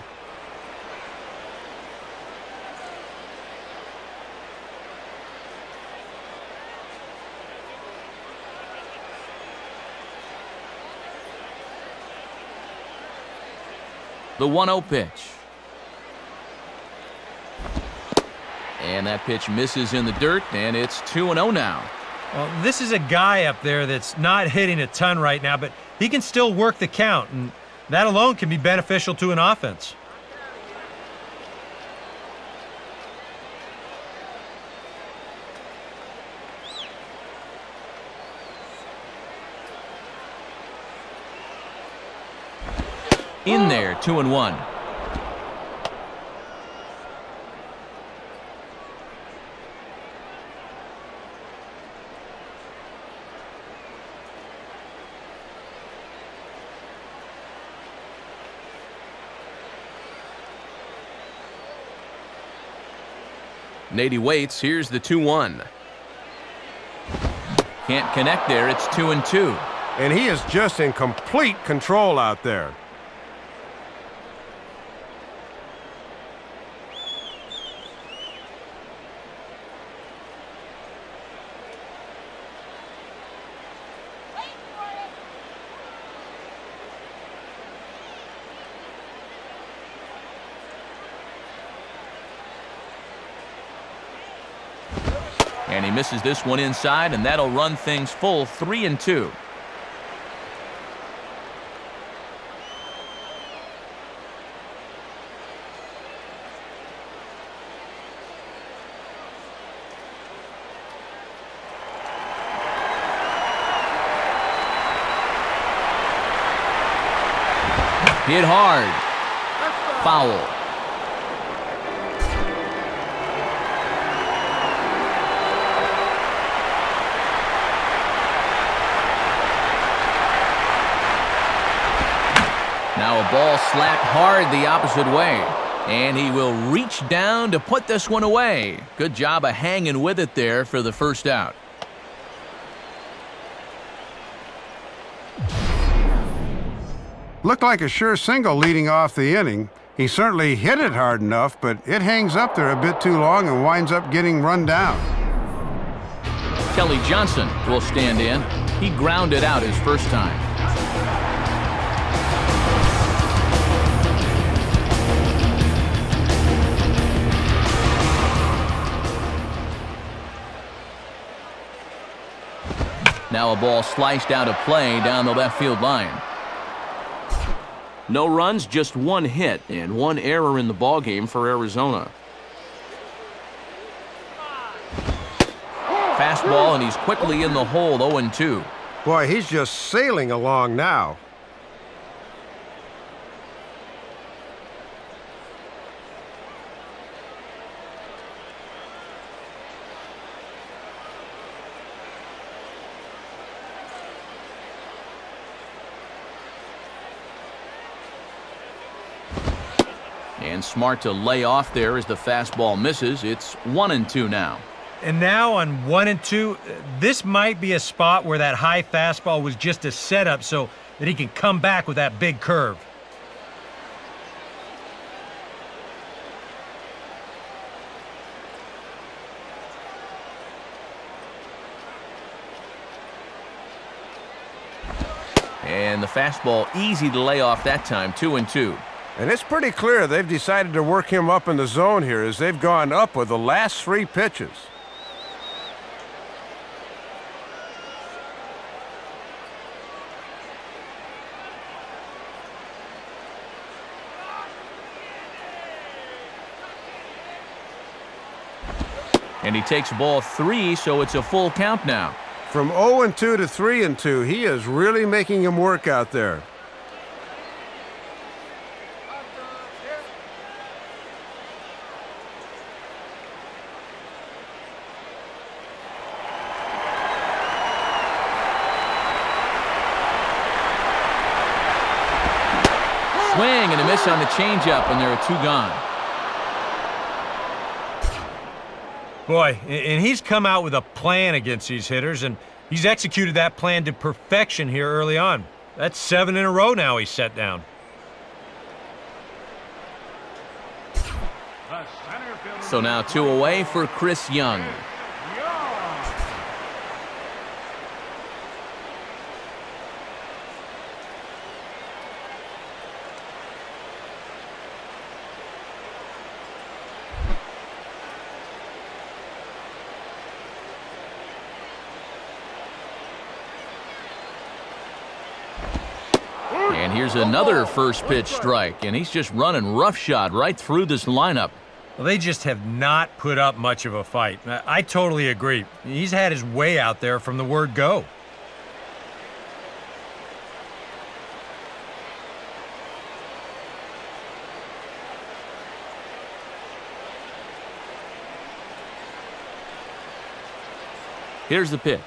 The 1-0 pitch. And that pitch misses in the dirt, and it's 2-0 now. Well, this is a guy up there that's not hitting a ton right now, but he can still work the count, and that alone can be beneficial to an offense. In there, 2-1. Nady waits. Here's the 2-1. Can't connect there. It's 2-2. And he is just in complete control out there. And he misses this one inside, and that'll run things full, 3-2. Hit hard. Foul. Ball slapped hard the opposite way, and he will reach down to put this one away. Good job of hanging with it there for the first out. Looked like a sure single leading off the inning. He certainly hit it hard enough, but it hangs up there a bit too long and winds up getting run down. Kelly Johnson will stand in. He grounded out his first time. Now a ball sliced out of play down the left field line. No runs, just one hit and one error in the ballgame for Arizona. Fastball, and he's quickly in the hole, 0-2. Boy, he's just sailing along now. And smart to lay off there as the fastball misses. It's 1-2 now. And now on 1-2, this might be a spot where that high fastball was just a setup so that he can come back with that big curve. And the fastball easy to lay off that time, 2-2. And it's pretty clear they've decided to work him up in the zone here as they've gone up with the last three pitches. And he takes ball three, so it's a full count now. From 0-2 to 3-2, he is really making him work out there. Swing and a miss on the changeup, and there are two gone. Boy, and he's come out with a plan against these hitters, and he's executed that plan to perfection here early on. That's 7 in a row now he's set down. So now 2 away for Chris Young. Here's another first pitch strike, and he's just running roughshod right through this lineup. Well, they just have not put up much of a fight. I totally agree. He's had his way out there from the word go. Here's the pitch.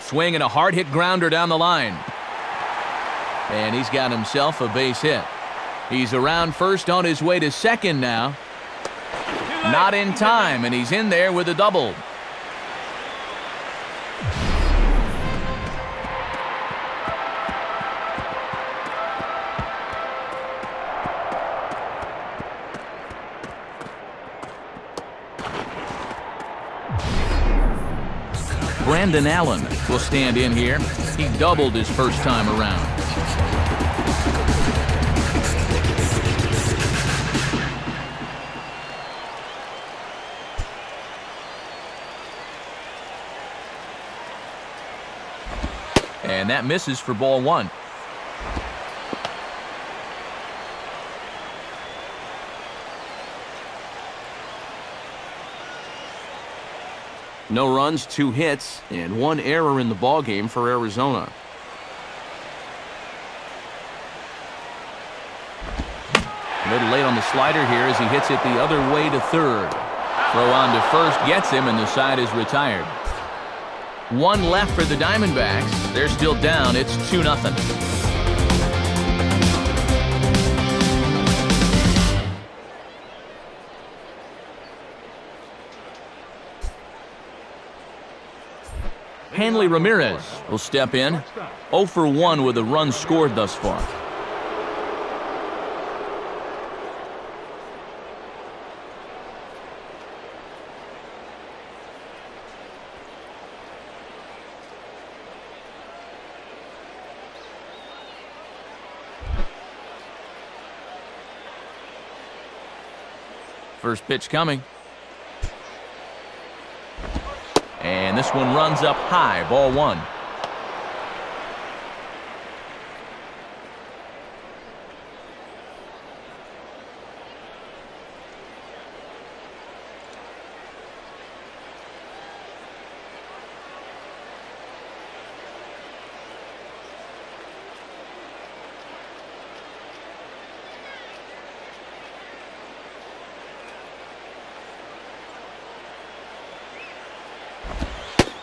Swing and a hard-hit grounder down the line. And he's got himself a base hit. He's around first on his way to second now. Not in time, and he's in there with a double. Brandon Allen will stand in here. He doubled his first time around. And that misses for ball one. No runs, 2 hits, and 1 error in the ballgame for Arizona. A little late on the slider here as he hits it the other way to third. Throw on to first, gets him, and the side is retired. 1 left for the Diamondbacks. They're still down. It's 2-0. Hanley Ramirez will step in. 0 for 1 with a run scored thus far. First pitch coming. And this one runs up high, ball one.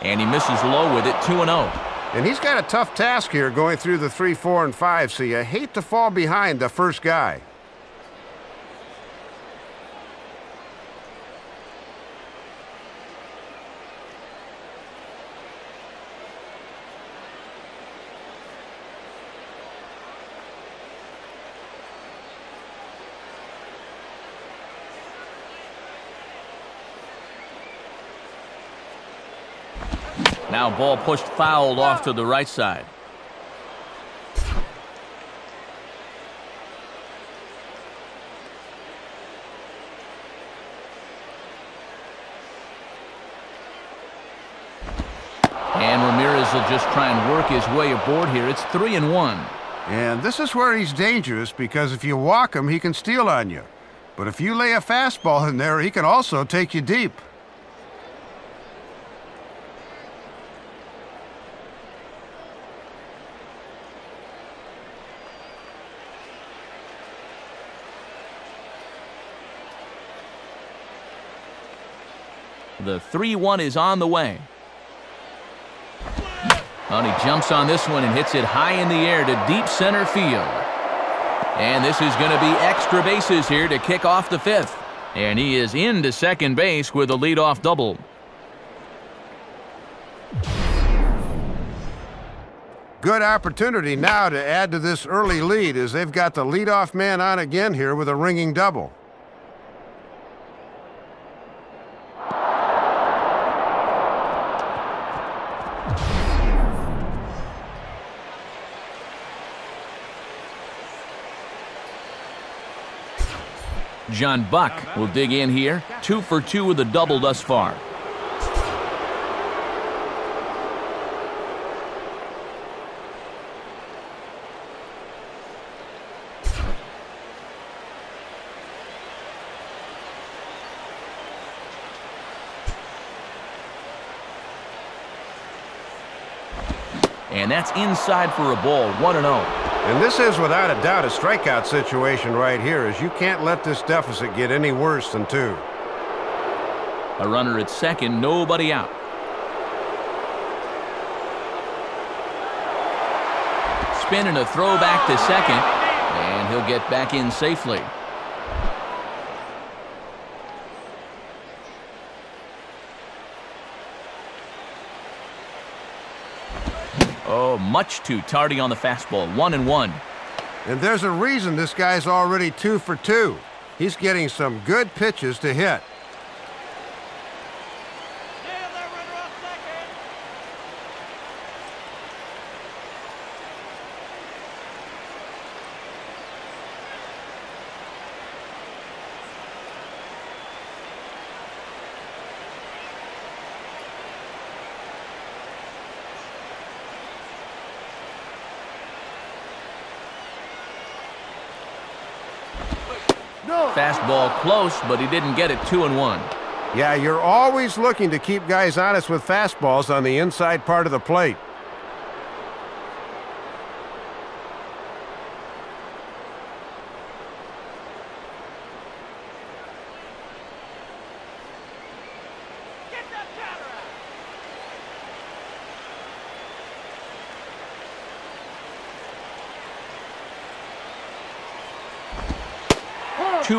And he misses low with it, 2-0. And he's got a tough task here going through the 3, 4, and 5, so you hate to fall behind the first guy. Now ball pushed foul off to the right side. And Ramirez will just try and work his way aboard here. It's 3-1. And this is where he's dangerous, because if you walk him, he can steal on you. But if you lay a fastball in there, he can also take you deep. The 3-1 is on the way. And he jumps on this one and hits it high in the air to deep center field. And this is going to be extra bases here to kick off the fifth. And he is into second base with a leadoff double. Good opportunity now to add to this early lead, as they've got the leadoff man on again here with a ringing double. John Buck will dig in here, 2 for 2 with a double thus far. And that's inside for a ball, 1-0. And this is without a doubt a strikeout situation right here, as you can't let this deficit get any worse than 2. A runner at second, nobody out. Spin and a throw back to second, and he'll get back in safely. Much too tardy on the fastball. 1-1. And there's a reason this guy's already 2 for 2. He's getting some good pitches to hit. Fastball close, but he didn't get it. 2-1. Yeah, you're always looking to keep guys honest with fastballs on the inside part of the plate.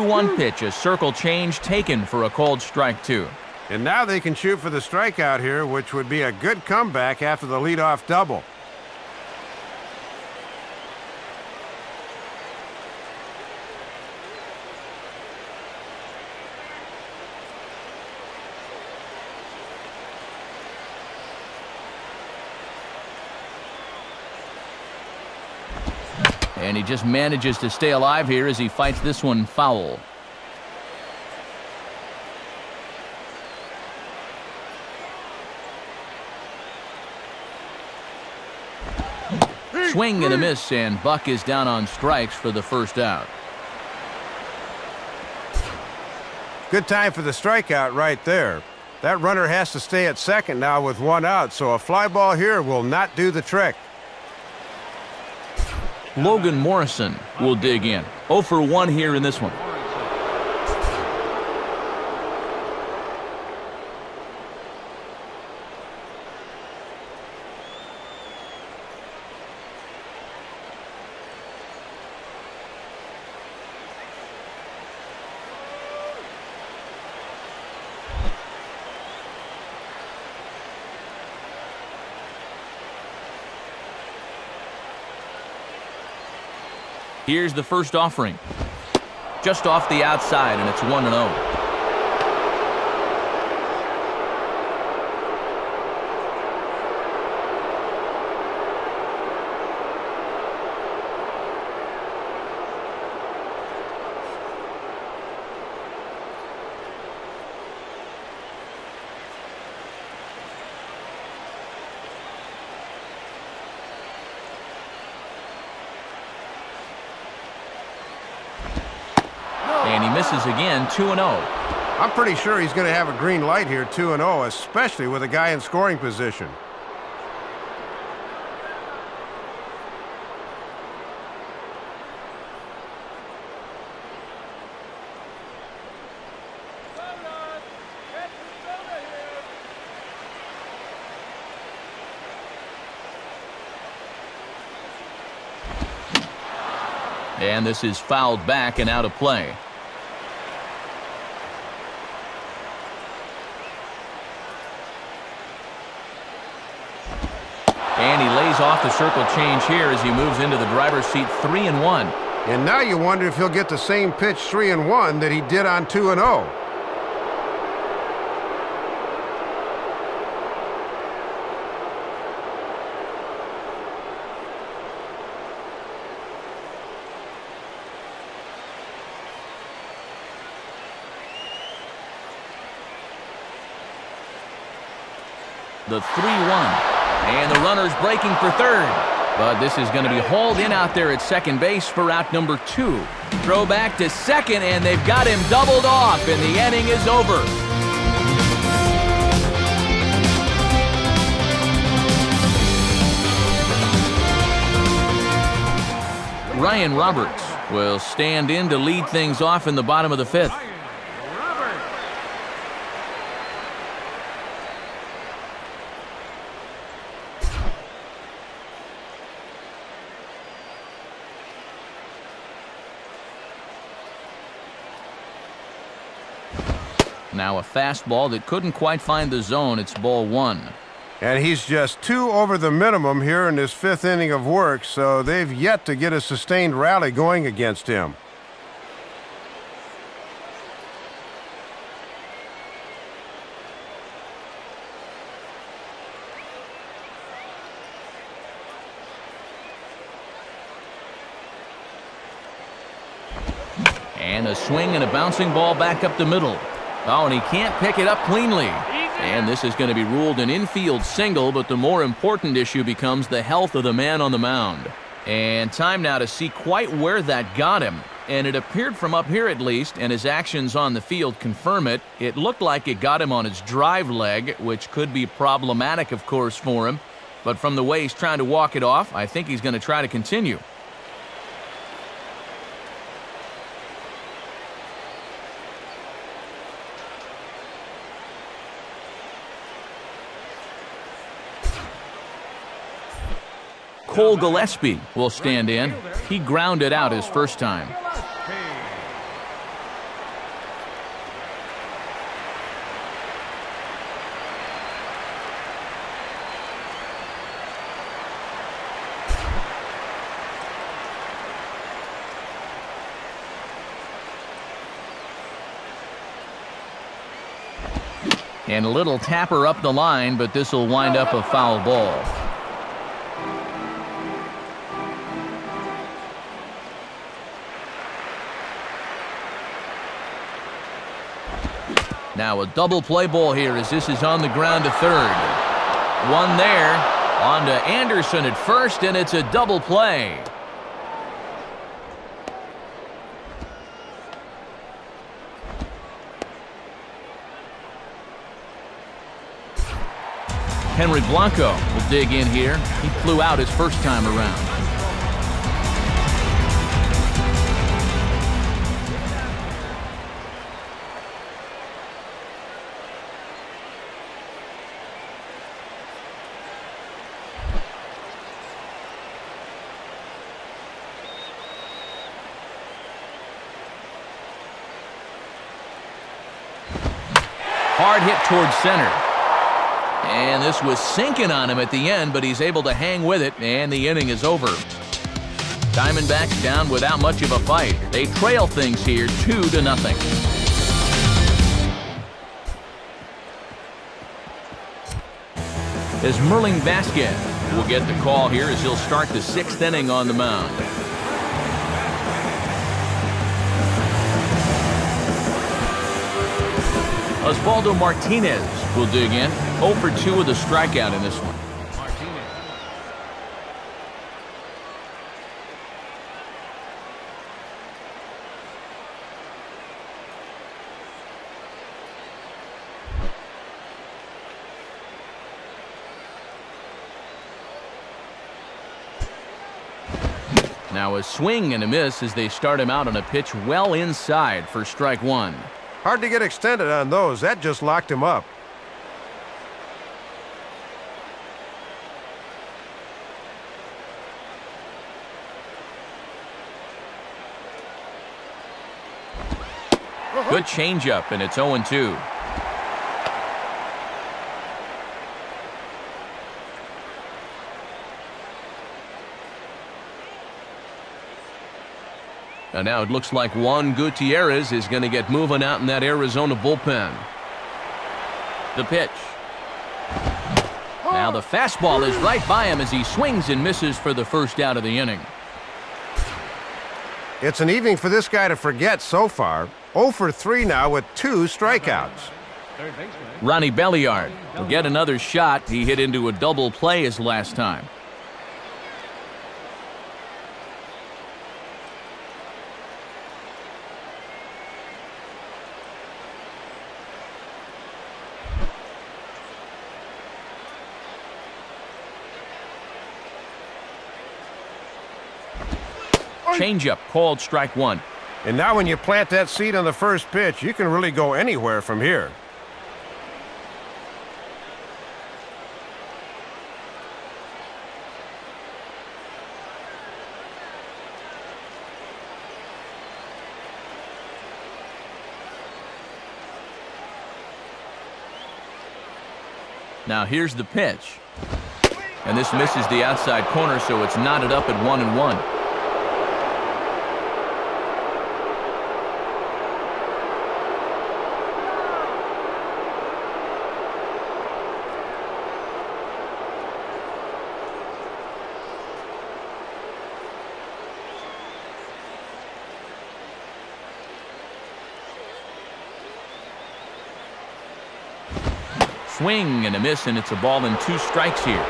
One pitch, a circle change taken for a called strike 2. And now they can shoot for the strikeout here, which would be a good comeback after the leadoff double. And he just manages to stay alive here as he fights this one foul. Swing and a miss, and Buck is down on strikes for the first out. Good time for the strikeout right there. That runner has to stay at second now with 1 out, so a fly ball here will not do the trick. Logan Morrison will dig in. 0 for 1 here in this one. Here's the first offering. Just off the outside, and it's 1-0. Misses again, 2-0. I'm pretty sure he's going to have a green light here, 2-0, especially with a guy in scoring position. And this is fouled back and out of play. Off the circle change here as he moves into the driver's seat, 3-1. And now you wonder if he'll get the same pitch 3-1 that he did on 2-0. The 3-1. And the runner's breaking for third. But this is going to be hauled in out there at second base for out number 2. Throw back to second, and they've got him doubled off, and the inning is over. Ryan Roberts will stand in to lead things off in the bottom of the 5th. Now a fastball that couldn't quite find the zone. It's ball 1. And he's just 2 over the minimum here in this 5th inning of work, so they've yet to get a sustained rally going against him. And a swing and a bouncing ball back up the middle. Oh, and he can't pick it up cleanly. And this is going to be ruled an infield single, but the more important issue becomes the health of the man on the mound. And time now to see quite where that got him. And it appeared from up here at least, and his actions on the field confirm it. It looked like it got him on his drive leg, which could be problematic, of course, for him. But from the way he's trying to walk it off, I think he's going to try to continue. Cole Gillespie will stand in. He grounded out his first time. And a little tapper up the line, but this will wind up a foul ball. Now a double play ball here as this is on the ground to third. One there, on to Anderson at first, and it's a double play. Henry Blanco will dig in here. He flew out his first time around. Hard hit towards center. And this was sinking on him at the end, but he's able to hang with it, and the inning is over. Diamondbacks down without much of a fight. They trail things here 2-0. As Merlin Vasquez will get the call here as he'll start the 6th inning on the mound. Osvaldo Martinez will dig in, 0 for 2 with a strikeout in this one. Now a swing and a miss as they start him out on a pitch well inside for strike one. Hard to get extended on those. That just locked him up. Good changeup, and it's 0-2. And now it looks like Juan Gutierrez is going to get moving out in that Arizona bullpen. The pitch. Now the fastball is right by him as he swings and misses for the first out of the inning. It's an evening for this guy to forget so far. 0 for 3 now with 2 strikeouts. Ronnie Belliard will get another shot. He hit into a double play his last time. Changeup called strike one. And now when you plant that seed on the first pitch, you can really go anywhere from here. Now here's the pitch. And this misses the outside corner, so it's knotted up at 1-1. Swing and a miss, and it's a ball and 2 strikes here.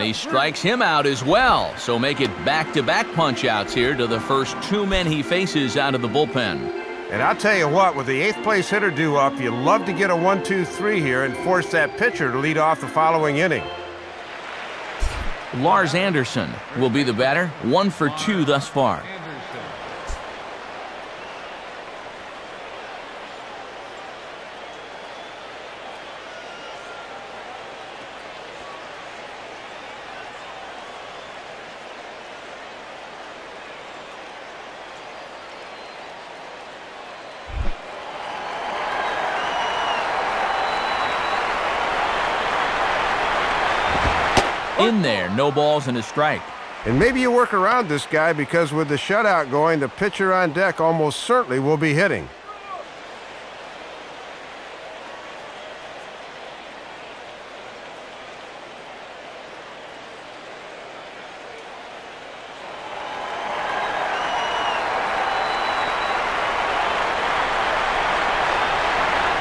He strikes him out as well, so make it back-to-back punch-outs here to the first 2 men he faces out of the bullpen. And I'll tell you what, with the 8th-place hitter due up, you love to get a 1-2-3 here and force that pitcher to lead off the following inning. Lars Anderson will be the batter, 1 for 2 thus far. In there, no balls and a strike. And maybe you work around this guy, because with the shutout going, the pitcher on deck almost certainly will be hitting.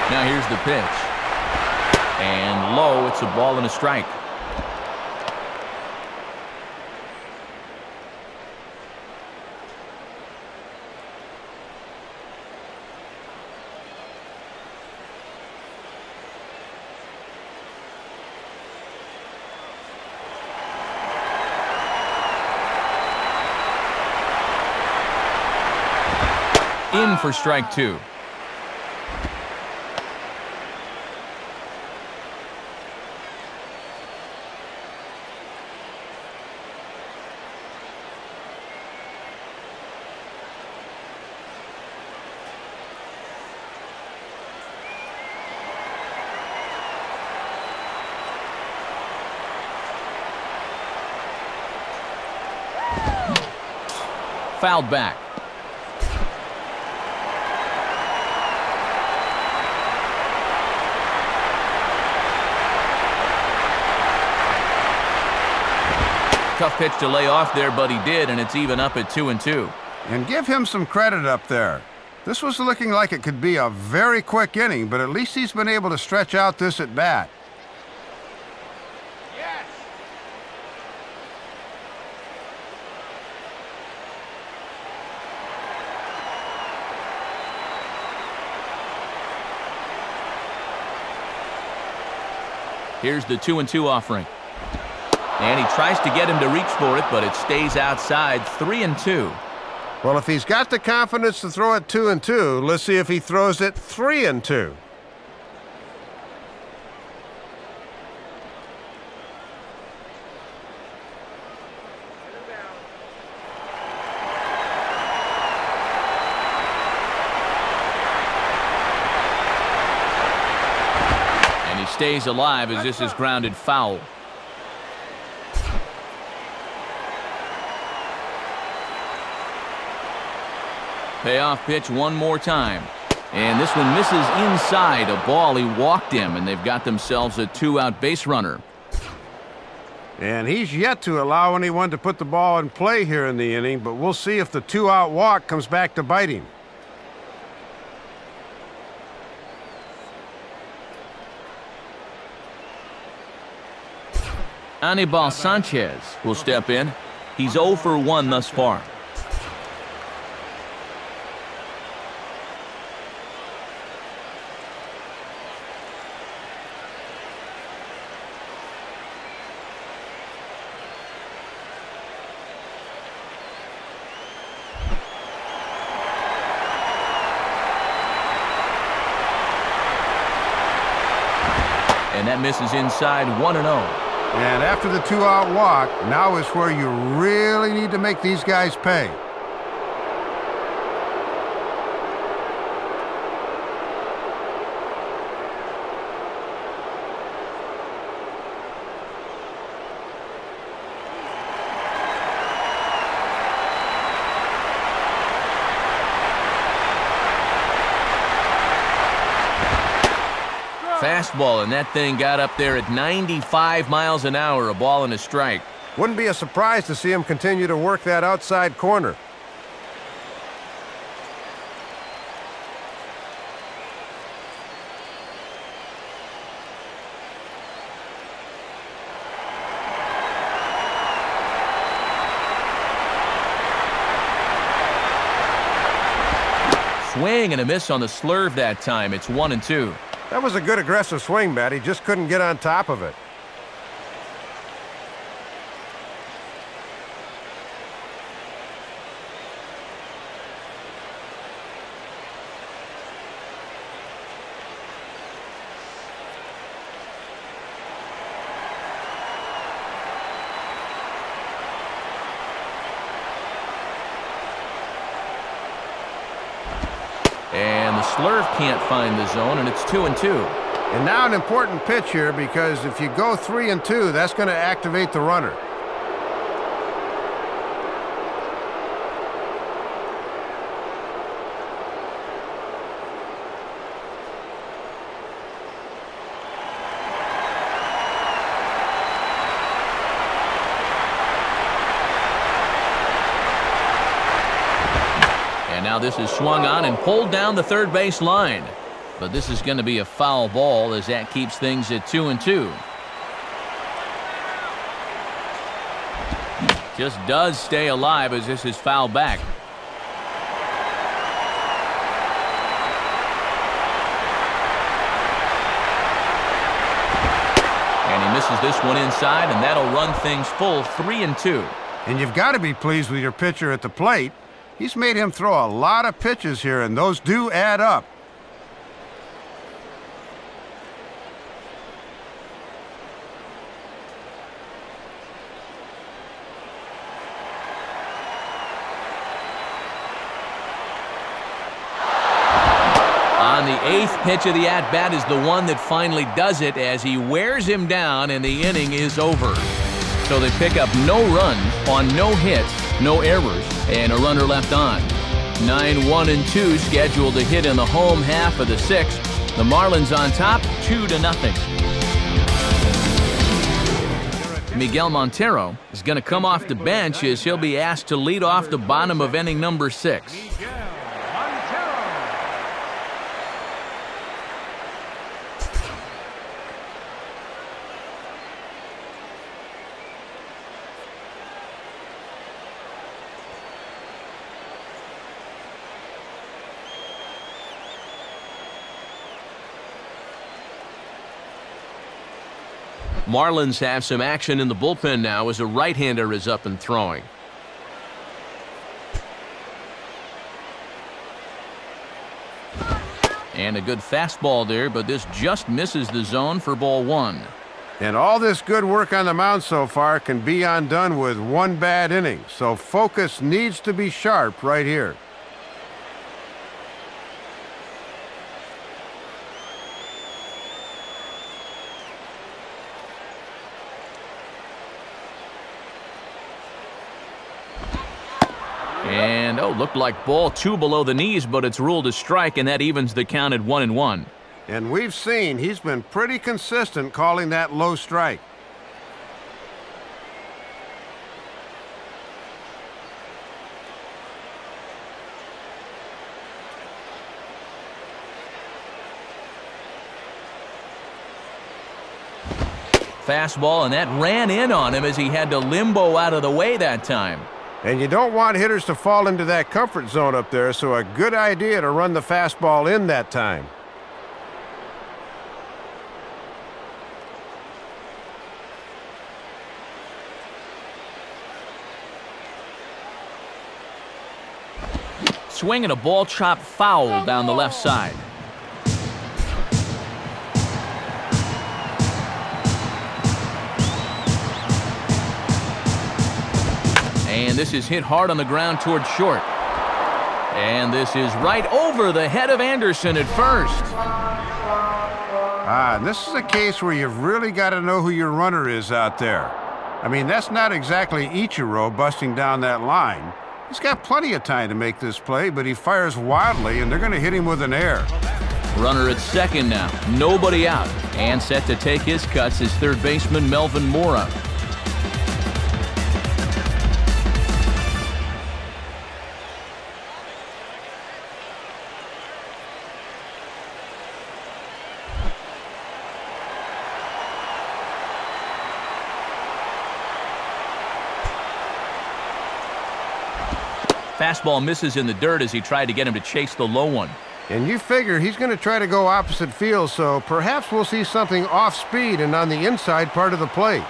Now here's the pitch. And low, it's a ball and a strike. In for strike 2. fouled back. Tough pitch to lay off there, but he did, and it's even up at 2-2. And give him some credit up there. This was looking like it could be a very quick inning, but at least he's been able to stretch out this at bat. Yes. Here's the 2-2 offering. And he tries to get him to reach for it, but it stays outside. 3-2. Well, if he's got the confidence to throw it 2-2, let's see if he throws it 3-2. And he stays alive as this is grounded foul. Payoff pitch one more time, and this one misses inside a ball. He walked him, and they've got themselves a two-out base runner. And he's yet to allow anyone to put the ball in play here in the inning, but we'll see if the two-out walk comes back to bite him. Anibal Sanchez will step in. He's 0 for 1 thus far. Misses inside, 1-0. And after the two-out walk, now is where you really need to make these guys pay. Fastball, and that thing got up there at 95 miles an hour, a ball and a strike. Wouldn't be a surprise to see him continue to work that outside corner. Swing and a miss on the slurve that time. It's 1-2. That was a good aggressive swing, Matt. He just couldn't get on top of it. Can't find the zone, and it's 2-2. And now an important pitch here, because if you go 3-2, that's going to activate the runner. This is swung on and pulled down the third base line, but this is going to be a foul ball, as that keeps things at 2-2. Just does stay alive as this is fouled back. And he misses this one inside, and that'll run things full, 3-2. And you've got to be pleased with your pitcher at the plate. He's made him throw a lot of pitches here, and those do add up. On the eighth pitch of the at-bat is the one that finally does it, as he wears him down, and the inning is over. So they pick up no runs on no hits, no errors. and a runner left on. 9-1-2 scheduled to hit in the home half of the sixth. The Marlins on top, 2-0. Miguel Montero is going to come off the bench as he'll be asked to lead off the bottom of inning number 6. Marlins have some action in the bullpen now as a right-hander is up and throwing. And a good fastball there, but this just misses the zone for ball one. And all this good work on the mound so far can be undone with one bad inning, so focus needs to be sharp right here. And, oh, looked like ball two below the knees, but it's ruled a strike, and that evens the count at 1-1. And we've seen he's been pretty consistent calling that low strike. Fastball, and that ran in on him as he had to limbo out of the way that time. And you don't want hitters to fall into that comfort zone up there, so a good idea to run the fastball in that time. Swinging a ball chopped foul down the left side. And this is hit hard on the ground toward short. And this is right over the head of Anderson at first. And this is a case where you've really got to know who your runner is out there. I mean, that's not exactly Ichiro busting down that line. He's got plenty of time to make this play, but he fires wildly, and they're going to hit him with an error. Runner at second now. Nobody out. And set to take his cuts is third baseman Melvin Mora. Fastball misses in the dirt as he tried to get him to chase the low one. And you figure he's going to try to go opposite field, so perhaps we'll see something off speed and on the inside part of the plate.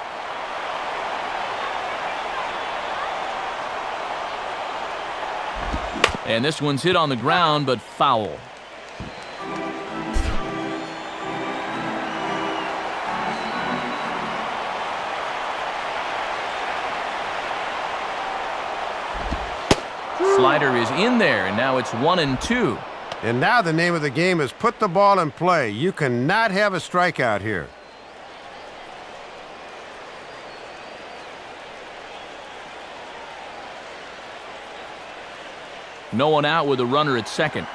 And this one's hit on the ground, but foul. Slider is in there, and now it's 1-2. And now the name of the game is put the ball in play. You cannot have a strikeout here. No one out with a runner at second.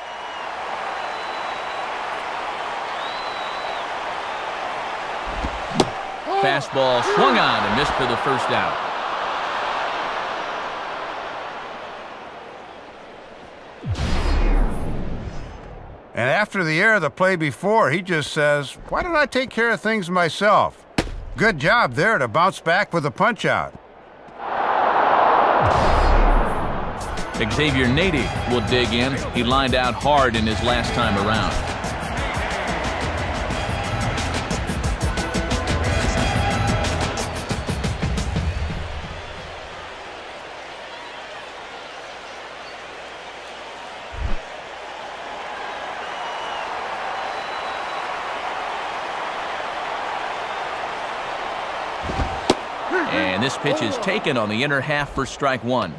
Fastball swung on and missed for the first out. And after the error of the play before, he just says, why don't I take care of things myself? Good job there to bounce back with a punch out. Xavier Nady will dig in. He lined out hard in his last time around. And this pitch is taken on the inner half for strike one.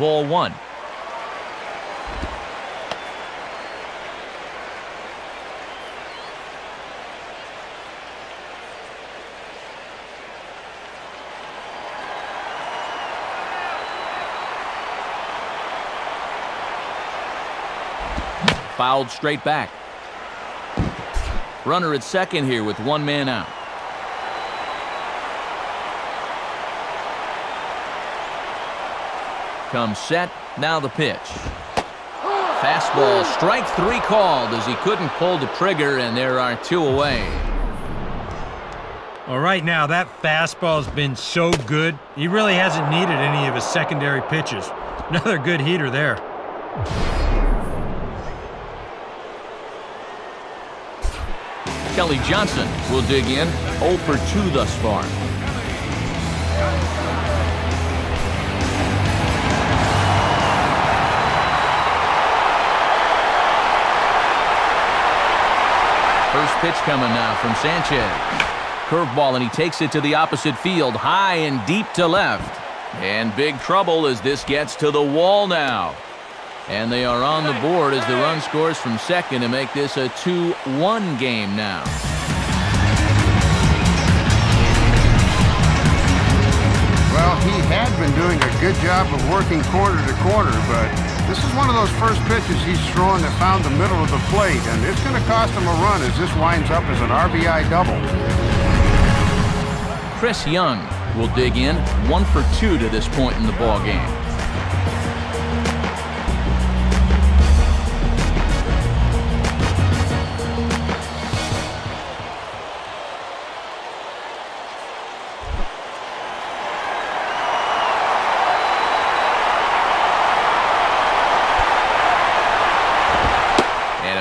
ball one. Fouled straight back. Runner at second here with one man out. Comes set. Now the pitch. Fastball. Strike three called as he couldn't pull the trigger, and there are two away. All right, now that fastball's been so good, he really hasn't needed any of his secondary pitches. Another good heater there. Kelly Johnson will dig in, 0 for 2 thus far. First pitch coming now from Sanchez. Curveball, and he takes it to the opposite field, high and deep to left. And big trouble as this gets to the wall now. And they are on the board as the run scores from second to make this a 2-1 game now. Well, he had been doing a good job of working corner to corner, but this is one of those first pitches he's throwing that found the middle of the plate, and it's going to cost him a run as this winds up as an RBI double. Chris Young will dig in, 1 for 2 to this point in the ballgame.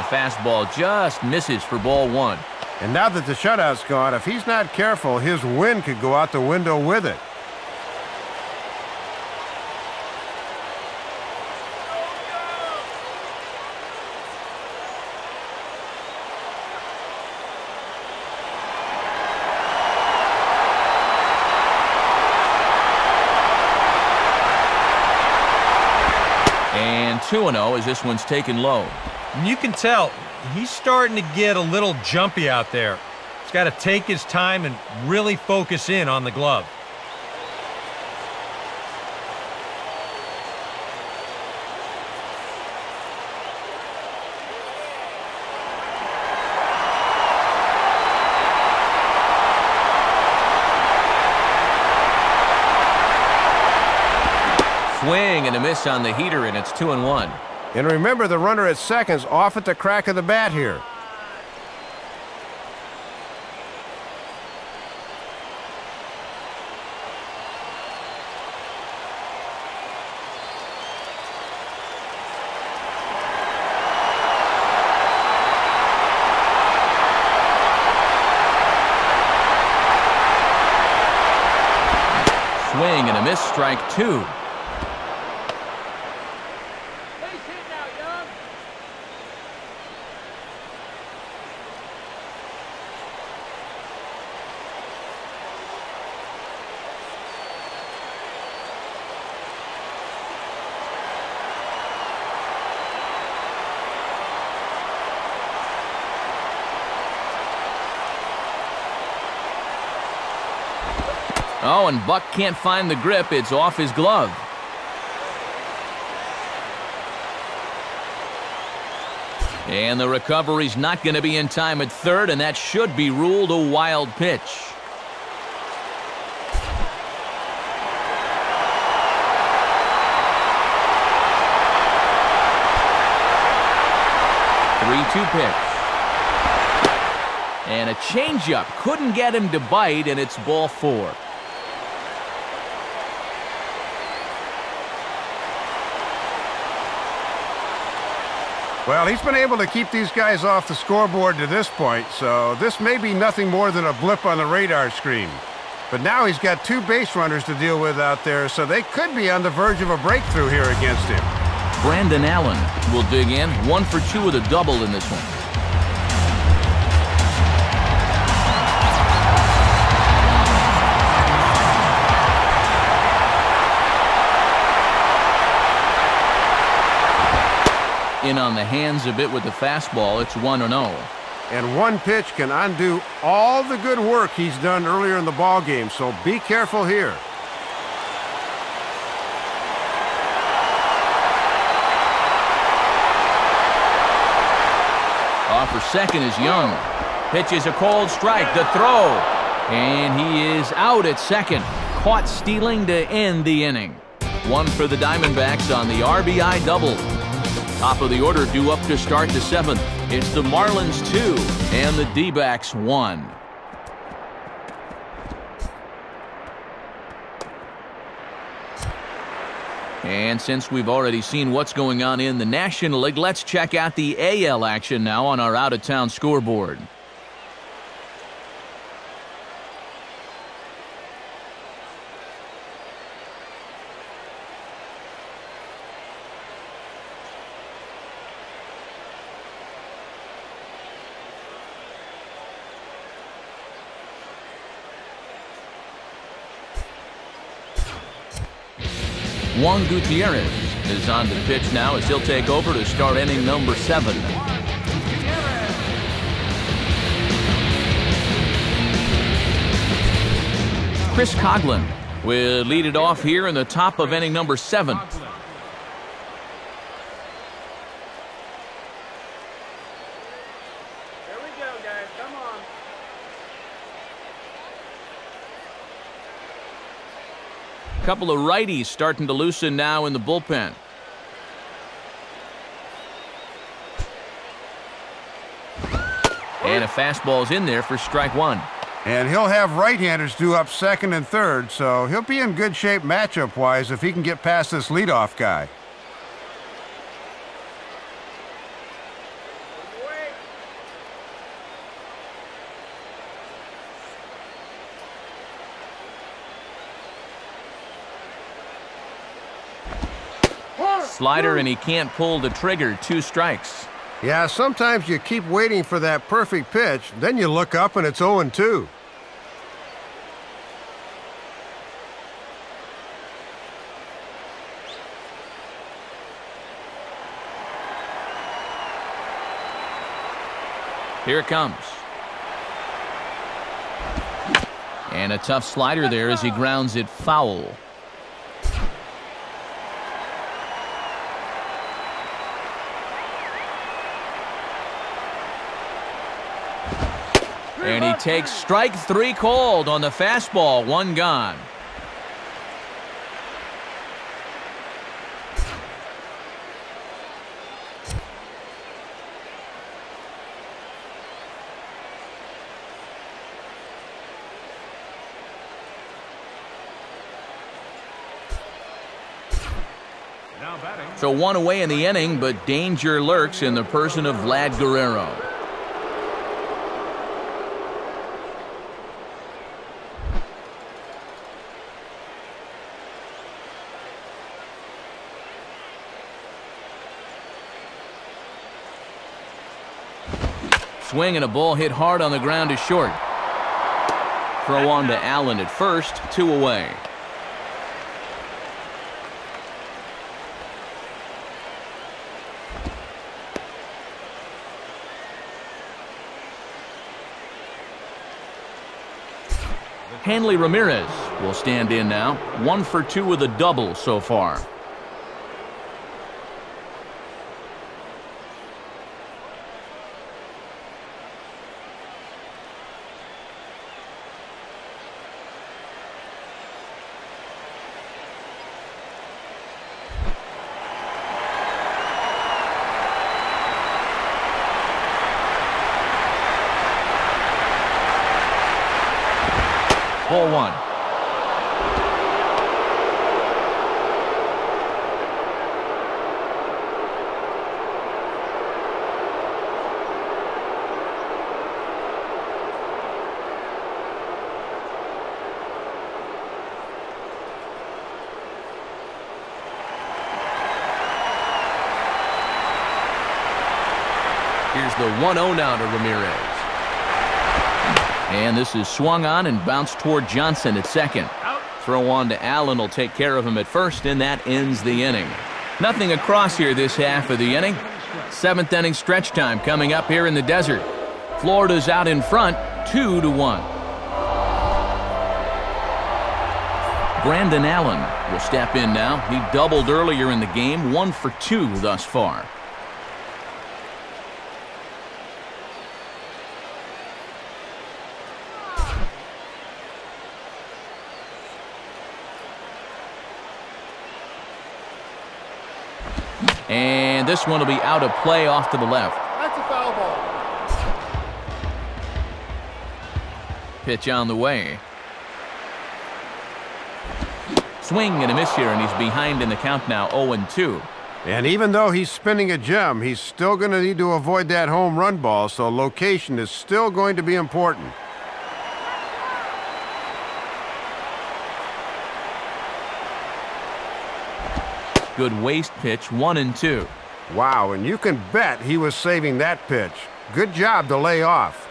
Fastball just misses for ball one. And now that the shutout's gone, if he's not careful, his win could go out the window with it. And 2-0 as this one's taken low. And you can tell he's starting to get a little jumpy out there. He's got to take his time and really focus in on the glove. Swing and a miss on the heater, and it's 2-1. And remember, the runner at second's off at the crack of the bat here. Swing and a miss, strike two. Oh, and Buck can't find the grip. It's off his glove. And the recovery's not going to be in time at third, and that should be ruled a wild pitch. Three-two pitch. And a changeup couldn't get him to bite, and it's ball four. Well, he's been able to keep these guys off the scoreboard to this point, so this may be nothing more than a blip on the radar screen. But now he's got two base runners to deal with out there, so they could be on the verge of a breakthrough here against him. Brandon Allen will dig in, 1 for 2 with a double in this one. in on the hands a bit with the fastball. It's 1-0. And one pitch can undo all the good work he's done earlier in the ball game, so be careful here. Off for second is Young. Pitches a cold strike, the throw, and he is out at second. Caught stealing to end the inning. One for the Diamondbacks on the RBI double. Top of the order due up to start the seventh. It's the Marlins 2 and the D-backs 1. And since we've already seen what's going on in the National League, let's check out the AL action now on our out-of-town scoreboard. Juan Gutierrez is on to the pitch now as he'll take over to start inning number 7. Chris Coghlan will lead it off here in the top of inning number 7. Couple of righties starting to loosen now in the bullpen. And a fastball's in there for strike one. And he'll have right-handers due up second and third, so he'll be in good shape matchup-wise if he can get past this leadoff guy. Slider, and he can't pull the trigger. 2 strikes. Yeah, sometimes you keep waiting for that perfect pitch, then you look up and it's 0-2. Here it comes. And a tough slider there as he grounds it foul. And he takes strike 3 cold on the fastball. 1 gone. So 1 away in the inning, but danger lurks in the person of Vlad Guerrero. Swing and a ball hit hard on the ground is short. Throw on to Allen at first, 2 away. Hanley Ramirez will stand in now. 1 for 2 with a double so far. Here's the 1-0 now to Ramirez. And this is swung on and bounced toward Johnson at second. Throw on to Allen will take care of him at first, and that ends the inning. Nothing across here this half of the inning. Seventh inning stretch time coming up here in the desert. Florida's out in front, 2-1. Brandon Allen will step in now. He doubled earlier in the game, 1 for 2 thus far. And this one will be out of play off to the left. That's a foul ball. Pitch on the way. Swing and a miss here, and he's behind in the count now, 0-2. And even though he's spinning a gem, he's still going to need to avoid that home run ball, so location is still going to be important. Good waist pitch, 1-2. Wow, and you can bet he was saving that pitch. Good job to lay off.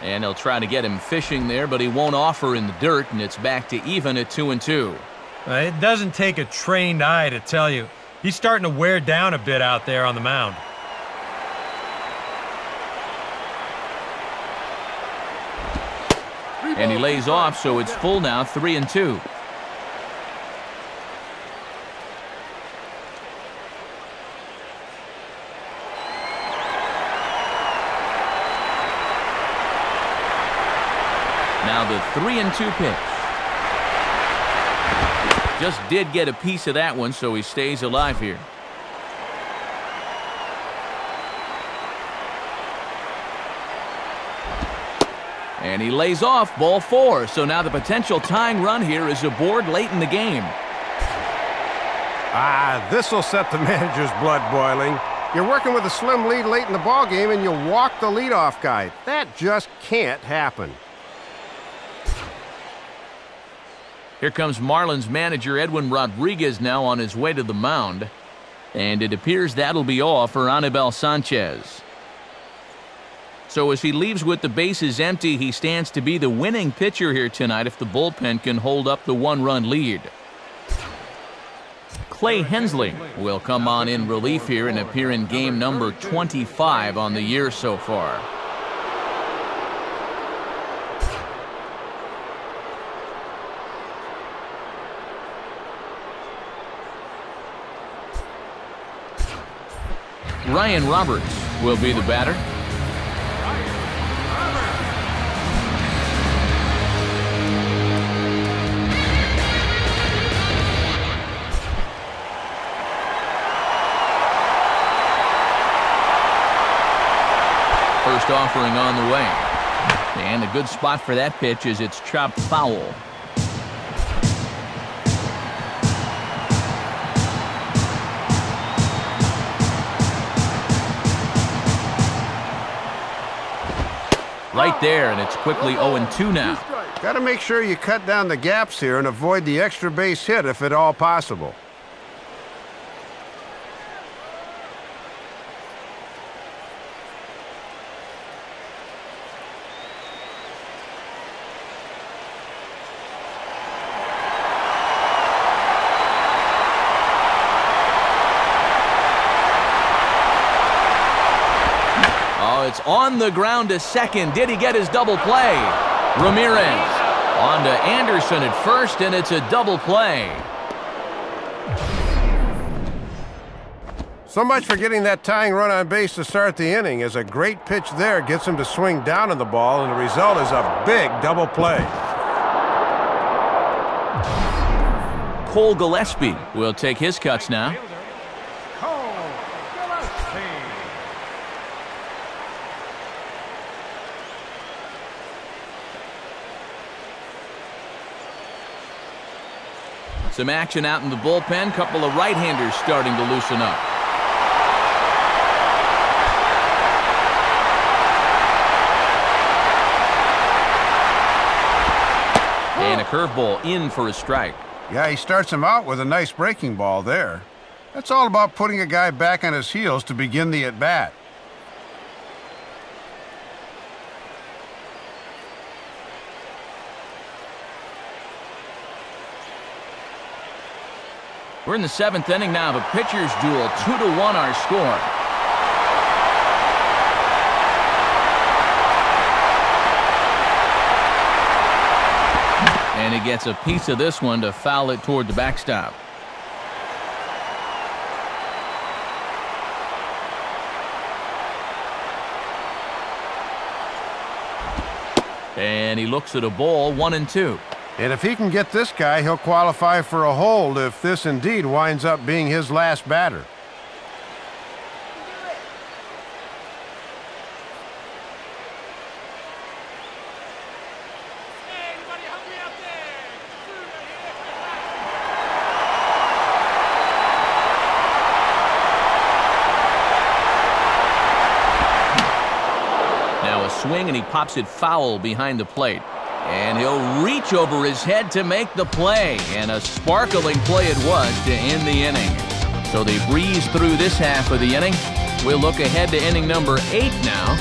And he'll try to get him fishing there, but he won't offer in the dirt, and it's back to even at 2-2. It doesn't take a trained eye to tell you. He's starting to wear down a bit out there on the mound. And he lays off, so it's full now, 3-2. Now the 3-2 pitch. Just did get a piece of that one, so he stays alive here. And he lays off, ball 4. So now the potential tying run here is aboard late in the game. This will set the manager's blood boiling. You're working with a slim lead late in the ballgame, and you walk the leadoff guy. That just can't happen. Here comes Marlins manager Edwin Rodriguez now on his way to the mound. And it appears that'll be all for Anibal Sanchez. So as he leaves with the bases empty, he stands to be the winning pitcher here tonight if the bullpen can hold up the one-run lead. Clay Hensley will come on in relief here and appear in game number 25 on the year so far. Ryan Roberts will be the batter. Offering on the way, and a good spot for that pitch is it's chopped foul. Right there, and it's quickly 0-2 now. Got to make sure you cut down the gaps here and avoid the extra base hit if at all possible. On the ground to second. Did he get his double play? Ramirez. On to Anderson at first, and it's a double play. So much for getting that tying run on base to start the inning, as a great pitch there gets him to swing down on the ball, and the result is a big double play. Cole Gillespie will take his cuts now. Some action out in the bullpen. Couple of right-handers starting to loosen up. And a curveball in for a strike. Yeah, he starts him out with a nice breaking ball there. That's all about putting a guy back on his heels to begin the at-bat. We're in the seventh inning now of a pitcher's duel. 2-1 our score. And he gets a piece of this one to foul it toward the backstop. And he looks at a ball, 1-2. And if he can get this guy, he'll qualify for a hold if this indeed winds up being his last batter. And he pops it foul behind the plate, and he'll reach over his head to make the play, and a sparkling play it was to end the inning. So they breeze through this half of the inning. We'll look ahead to inning number 8 now.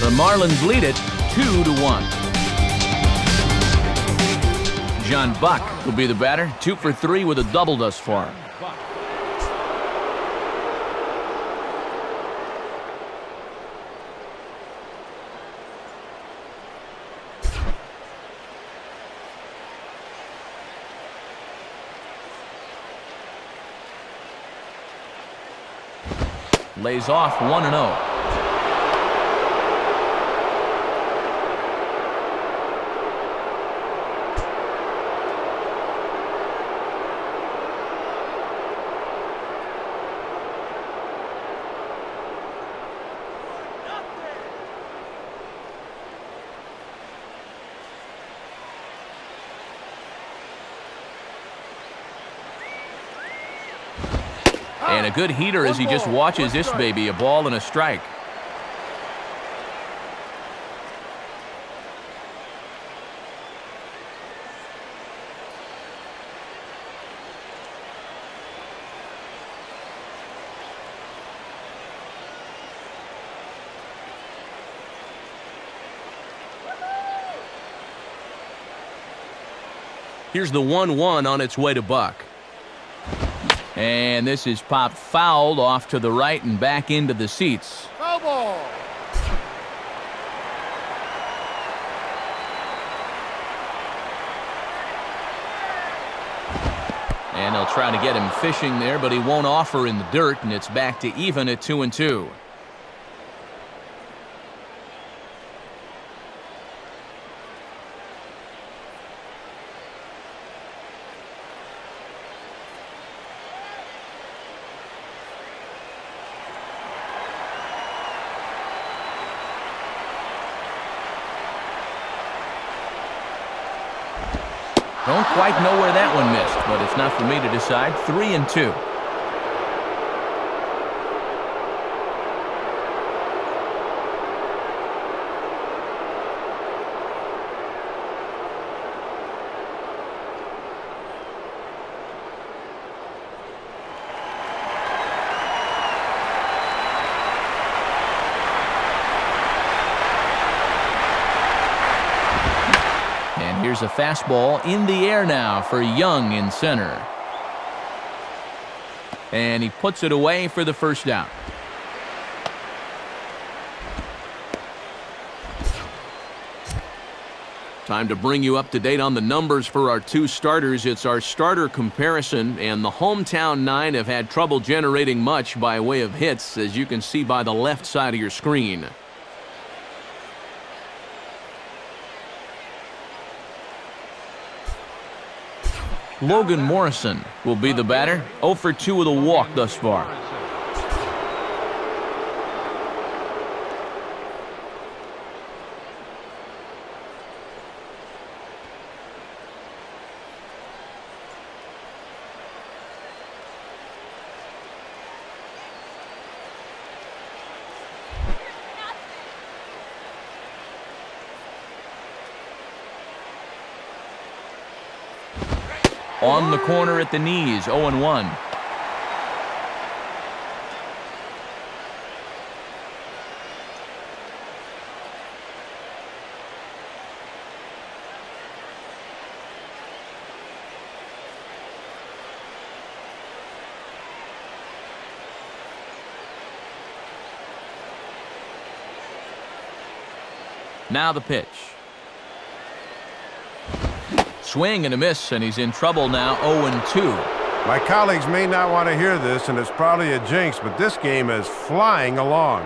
The Marlins lead it 2-1. John Buck will be the batter, 2 for 3 with a double thus far. Lays off 1-0. And a good heater as he just watches this baby, a ball and a strike. Here's the 1-1 on its way to Buck. And this is popped foul off to the right and back into the seats. Foul ball. And they'll try to get him fishing there, but he won't offer in the dirt, and it's back to even at 2-2. Don't quite know where that one missed, but it's not for me to decide. 3-2. Here's a fastball in the air now for Young in center. And he puts it away for the first out. Time to bring you up to date on the numbers for our two starters. It's our starter comparison, and the hometown 9 have had trouble generating much by way of hits, as you can see by the left side of your screen. Logan Morrison will be the batter, 0 for 2 with a walk thus far. On the corner at the knees, 0-1. Now the pitch. Swing and a miss, and he's in trouble now, 0-2. My colleagues may not want to hear this, and it's probably a jinx, but this game is flying along.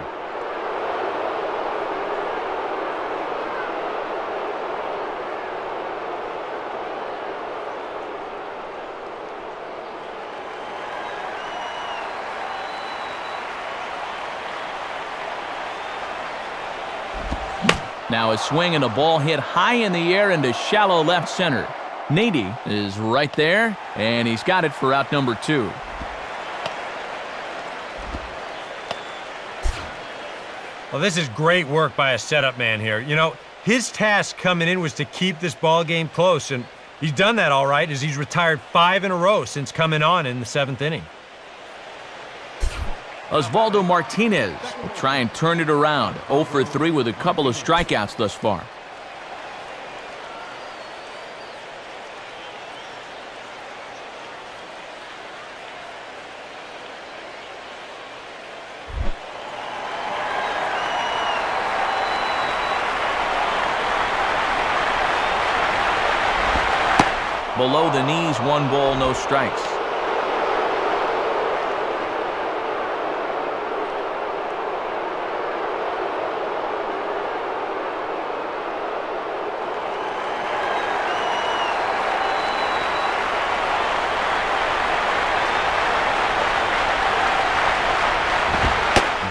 Now a swing and a ball hit high in the air into shallow left center. Nady is right there, and he's got it for out number 2. Well, this is great work by a setup man here. You know, his task coming in was to keep this ball game close, and he's done that all right, as he's retired 5 in a row since coming on in the 7th inning. Osvaldo Martinez will try and turn it around. 0 for 3 with a couple of strikeouts thus far. Below the knees, 1 ball, no strikes.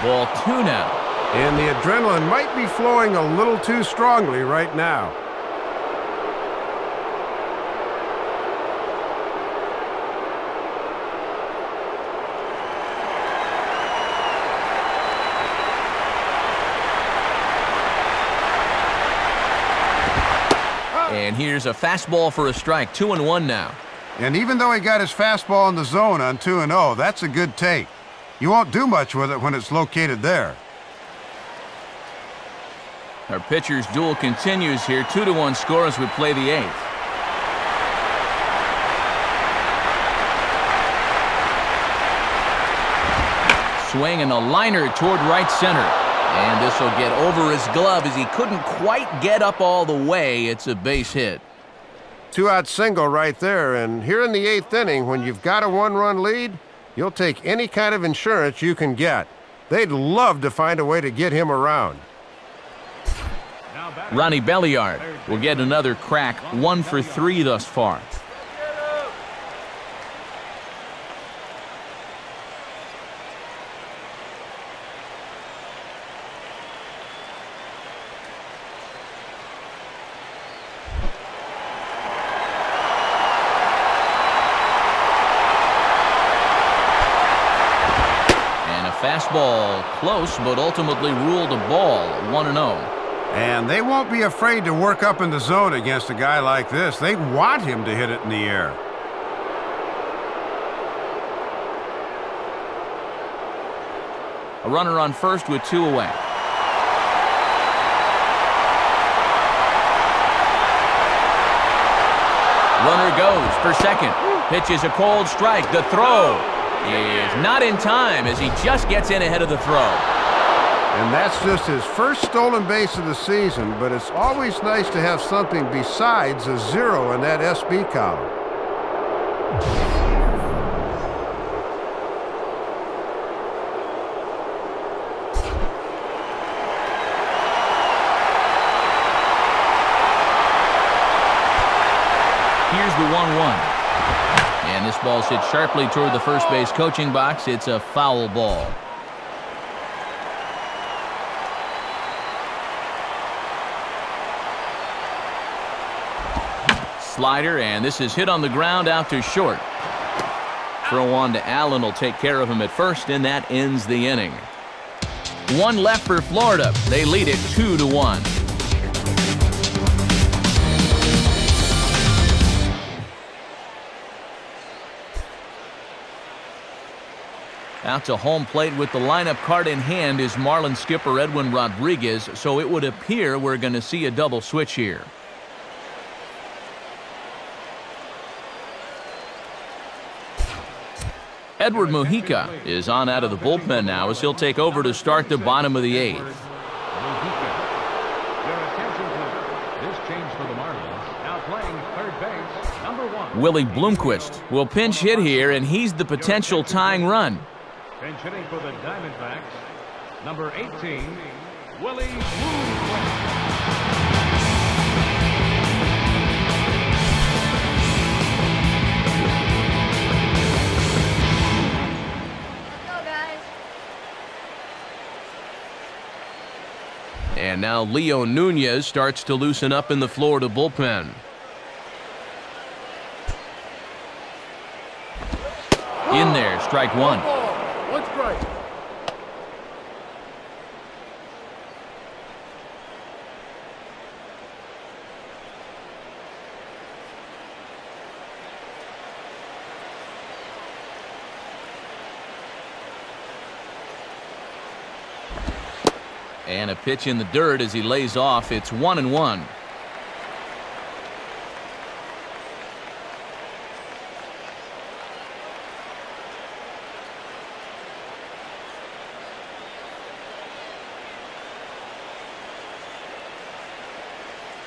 Ball 2 now. And the adrenaline might be flowing a little too strongly right now. And here's a fastball for a strike. 2-1 now. And even though he got his fastball in the zone on 2-0, that's a good take. You won't do much with it when it's located there. Our pitcher's duel continues here. 2-1 score as we play the 8th. Swing and a liner toward right center. And this will get over his glove, as he couldn't quite get up all the way. It's a base hit. 2-out single right there. And here in the 8th inning, when you've got a 1-run lead, you'll take any kind of insurance you can get. They'd love to find a way to get him around. Ronnie Belliard will get another crack. 1 for 3 thus far. Ball close, but ultimately ruled a ball. 1-0. And they won't be afraid to work up in the zone against a guy like this. They want him to hit it in the air. A runner on first with 2 away. Runner goes for second. Pitches a cold strike. The throw is not in time, as he just gets in ahead of the throw. And that's just his first stolen base of the season, but it's always nice to have something besides a 0 in that SB column. Here's the 1-1. And this ball's hit sharply toward the first base coaching box. It's a foul ball. Slider, and this is hit on the ground out to short. Throw on to Allen, will take care of him at first, and that ends the inning. 1 left for Florida. They lead it 2-1. Out to home plate with the lineup card in hand is Marlins skipper Edwin Rodriguez, so it would appear we're going to see a double switch here. Edward Mojica is on out of the bullpen now, as he'll take over to start the bottom of the 8th. Willie Blomqvist will pinch hit here, and he's the potential tying run. Pinch hitting for the Diamondbacks, number 18, Willie Blomqvist. And now Leo Nunez starts to loosen up in the Florida bullpen. In there, strike one. One strike. And a pitch in the dirt as he lays off. It's 1-1.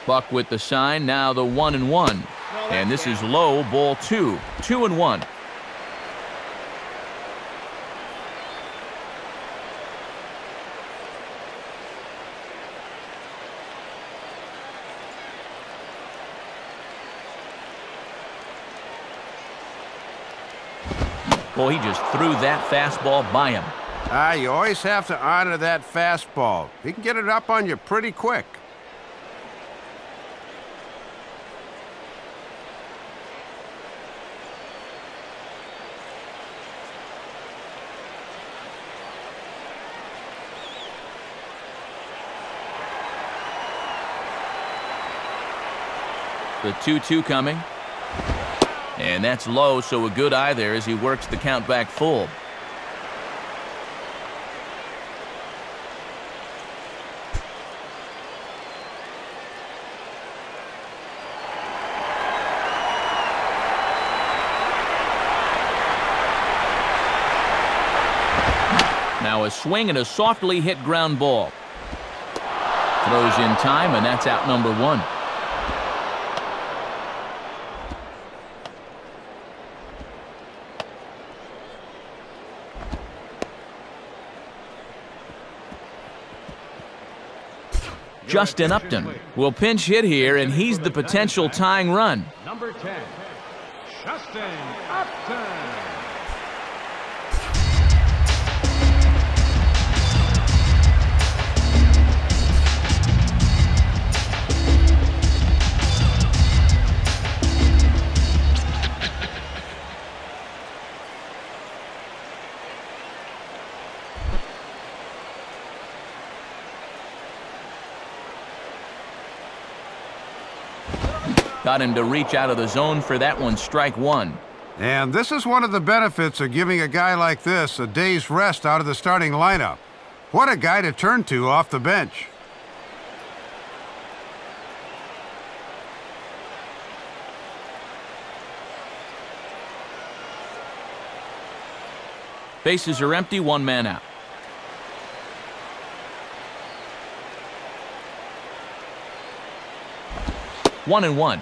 Buck with the sign. Now the 1-1. And this is low, ball two. 2-1. Well, he just threw that fastball by him. You always have to honor that fastball. He can get it up on you pretty quick. The 2-2 coming. And that's low, so a good eye there as he works the count back full. Now a swing and a softly hit ground ball. Throws in time, and that's out number one. Justin Upton will pinch hit here, and he's the potential tying run. Number 10, Justin Upton. Got him to reach out of the zone for that one, strike one. And this is one of the benefits of giving a guy like this a day's rest out of the starting lineup. What a guy to turn to off the bench. Bases are empty, one man out. One and one.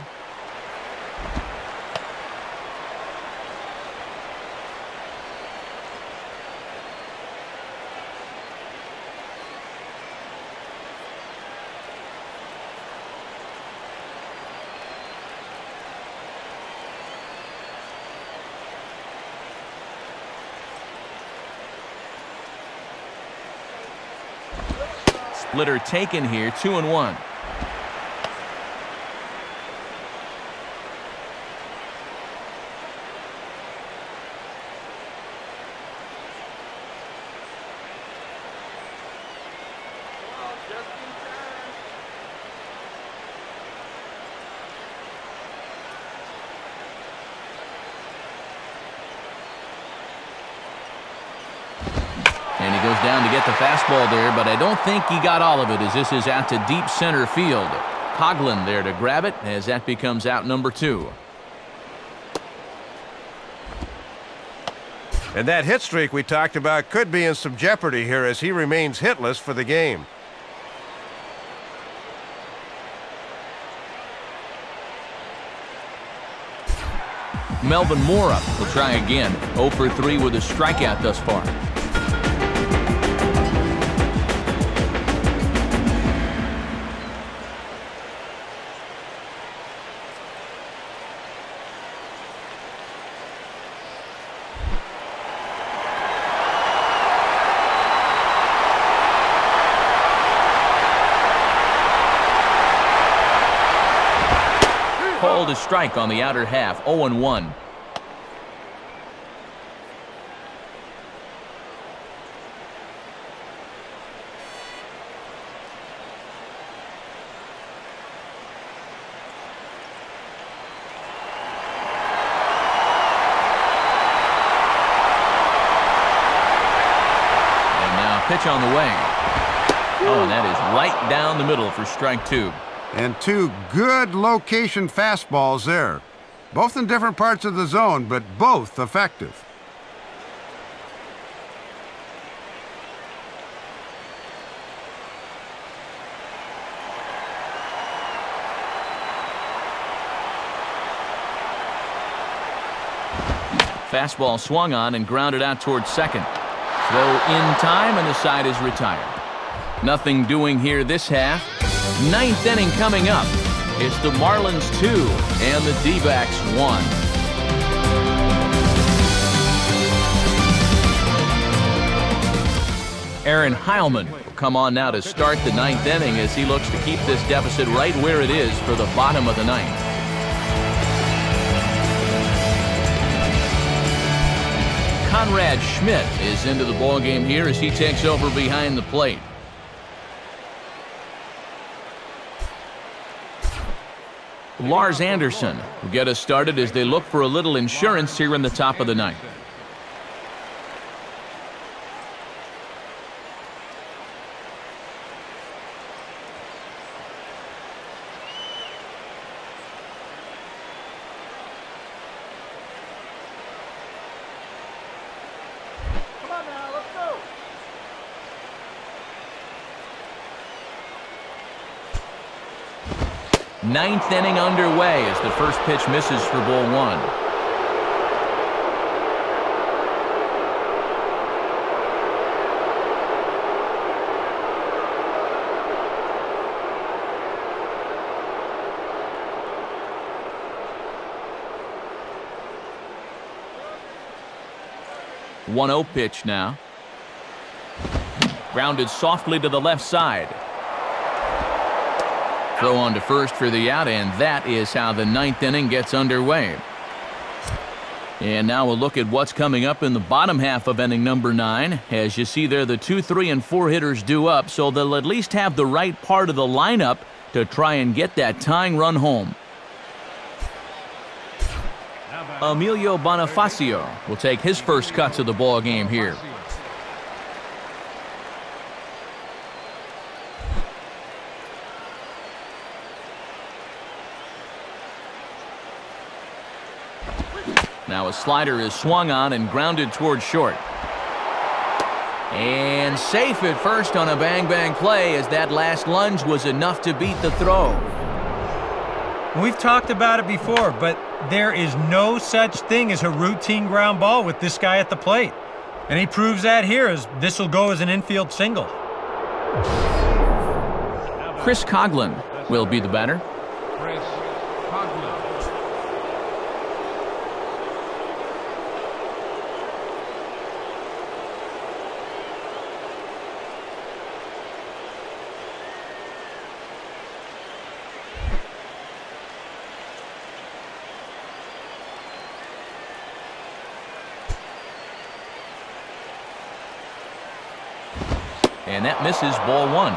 Splitter taken here, 2-1. Fastball there, but I don't think he got all of it, as this is out to deep center field. Coghlan there to grab it as that becomes out number two. And that hit streak we talked about could be in some jeopardy here, as he remains hitless for the game. Melvin Mora will try again, 0 for 3 with a strikeout thus far. A strike on the outer half, 0-1. And now pitch on the way. Oh, and that is right down the middle for strike two. And two good location fastballs there. Both in different parts of the zone, but both effective. Fastball swung on and grounded out towards second. Though in time, and the side is retired. Nothing doing here this half. Ninth inning coming up. It's the Marlins 2 and the D-backs 1. Aaron Heilman will come on now to start the ninth inning as he looks to keep this deficit right where it is for the bottom of the ninth. Conrad Schmidt is into the ballgame here as he takes over behind the plate. Lars Anderson will get us started as they look for a little insurance here in the top of the ninth. Come on now, let's go. Ninth inning underway as the first pitch misses for ball one. The 1-0 pitch now. Grounded softly to the left side. Throw on to first for the out, and that is how the ninth inning gets underway. And now we'll look at what's coming up in the bottom half of inning number 9. As you see there, the 2, 3, and 4 hitters due up, so they'll at least have the right part of the lineup to try and get that tying run home. Emilio Bonifacio will take his first cuts of the ball game here. Now a slider is swung on and grounded toward short. And safe at first on a bang-bang play, as that last lunge was enough to beat the throw. We've talked about it before, but there is no such thing as a routine ground ball with this guy at the plate. And he proves that here, as this will go as an infield single. Chris Coghlan will be the batter. And that misses, ball one.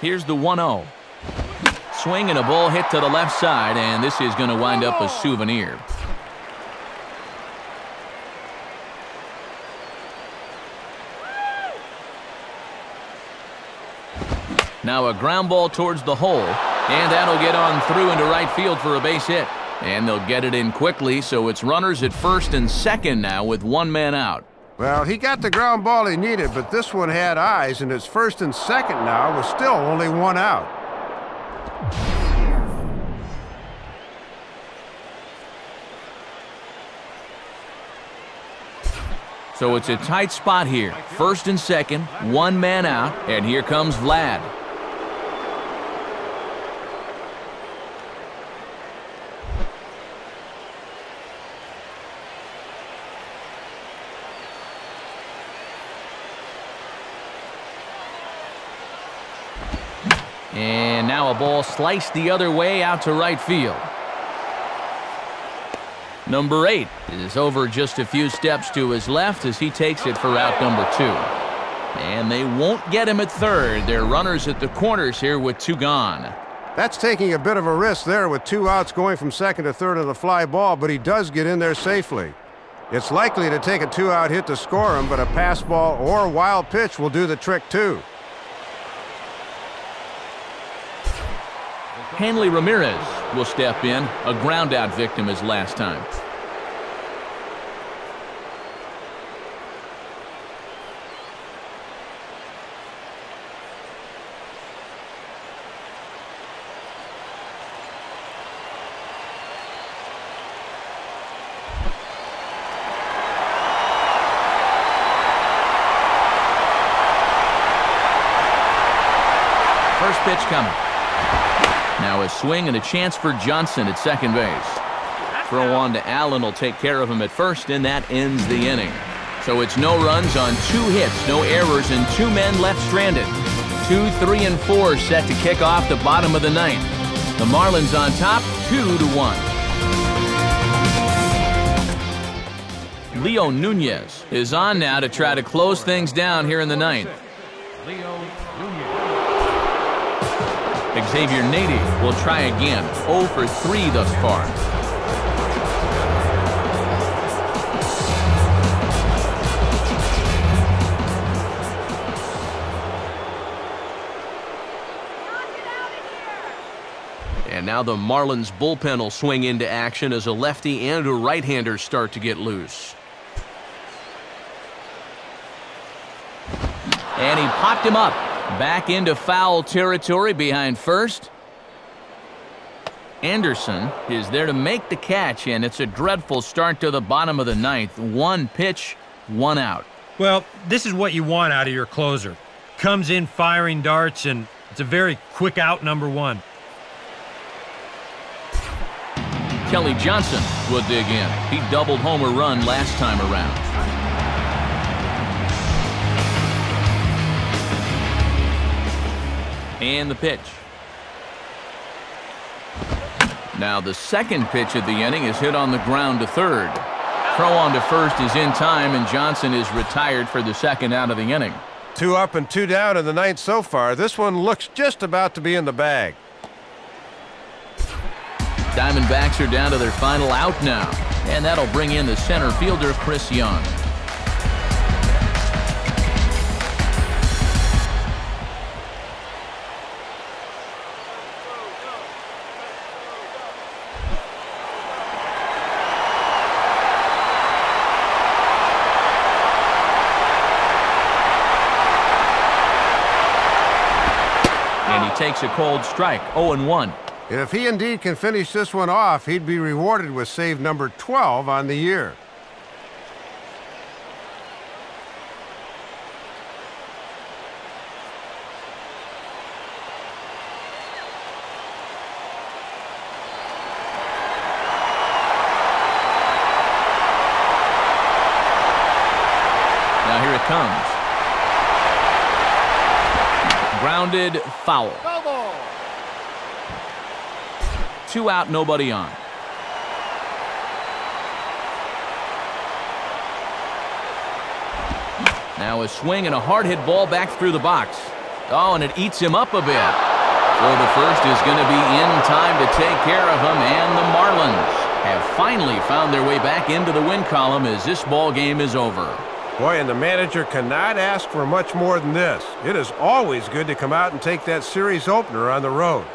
Here's the 1-0. Swing and a ball hit to the left side, and this is going to wind up a souvenir. Now a ground ball towards the hole, and that'll get on through into right field for a base hit. And they'll get it in quickly, so it's runners at first and second now with one man out. Well, he got the ground ball he needed, but this one had eyes, and it's first and second now with still only one out. So it's a tight spot here. First and second, one man out, and here comes Vlad. And now a ball sliced the other way out to right field. Number 8 is over just a few steps to his left as he takes it for out number 2. And they won't get him at third. They're runners at the corners here with two gone. That's taking a bit of a risk there with two outs going from second to third on the fly ball, but he does get in there safely. It's likely to take a two-out hit to score him, but a pass ball or wild pitch will do the trick too. Hanley Ramirez will step in, a ground-out victim as last time. First pitch coming. Now a swing and a chance for Johnson at second base. Throw on to Allen will take care of him at first, and that ends the inning. So it's no runs on two hits, no errors, and two men left stranded. 2, 3, and 4 set to kick off the bottom of the ninth. The Marlins on top, 2-1. Leo Nunez is on now to try to close things down here in the ninth. Xavier Nady will try again, 0 for 3 thus far. And now the Marlins bullpen will swing into action as a lefty and a right-hander start to get loose. And he popped him up. Back into foul territory behind first. Anderson is there to make the catch, and it's a dreadful start to the bottom of the ninth. One pitch, one out. Well, this is what you want out of your closer. Comes in firing darts, and it's a very quick out, number 1. Kelly Johnson will dig in. He doubled home a run last time around. And the pitch. Now the second pitch of the inning is hit on the ground to third. Throw on to first is in time, and Johnson is retired for the second out of the inning. Two up and two down in the ninth so far. This one looks just about to be in the bag. Diamondbacks are down to their final out now, and that'll bring in the center fielder, Chris Young. Takes a cold strike, 0-1. If he indeed can finish this one off, he'd be rewarded with save number 12 on the year. Now here it comes. Grounded foul. Two out, nobody on. Now a swing and a hard hit ball back through the box. Oh, and it eats him up a bit. So the first is going to be in time to take care of him, and the Marlins have finally found their way back into the win column as this ball game is over. Boy, and the manager cannot ask for much more than this. It is always good to come out and take that series opener on the road.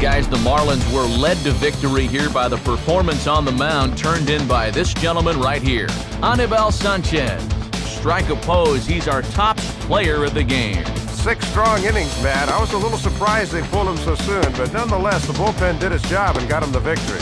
Guys, the Marlins were led to victory here by the performance on the mound turned in by this gentleman right here, Anibal Sanchez. Strike a pose, he's our top player of the game. 6 strong innings, Matt. I was a little surprised they pulled him so soon, but nonetheless, the bullpen did its job and got him the victory.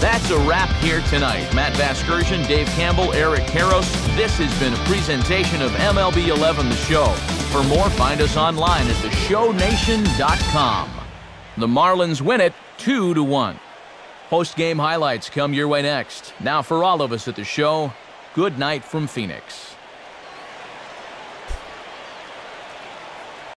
That's a wrap here tonight. Matt Vasgersian, Dave Campbell, Eric Karros. This has been a presentation of MLB 11 The Show. For more, find us online at theshownation.com. The Marlins win it 2-1. Post-game highlights come your way next. Now for all of us at The Show, good night from Phoenix.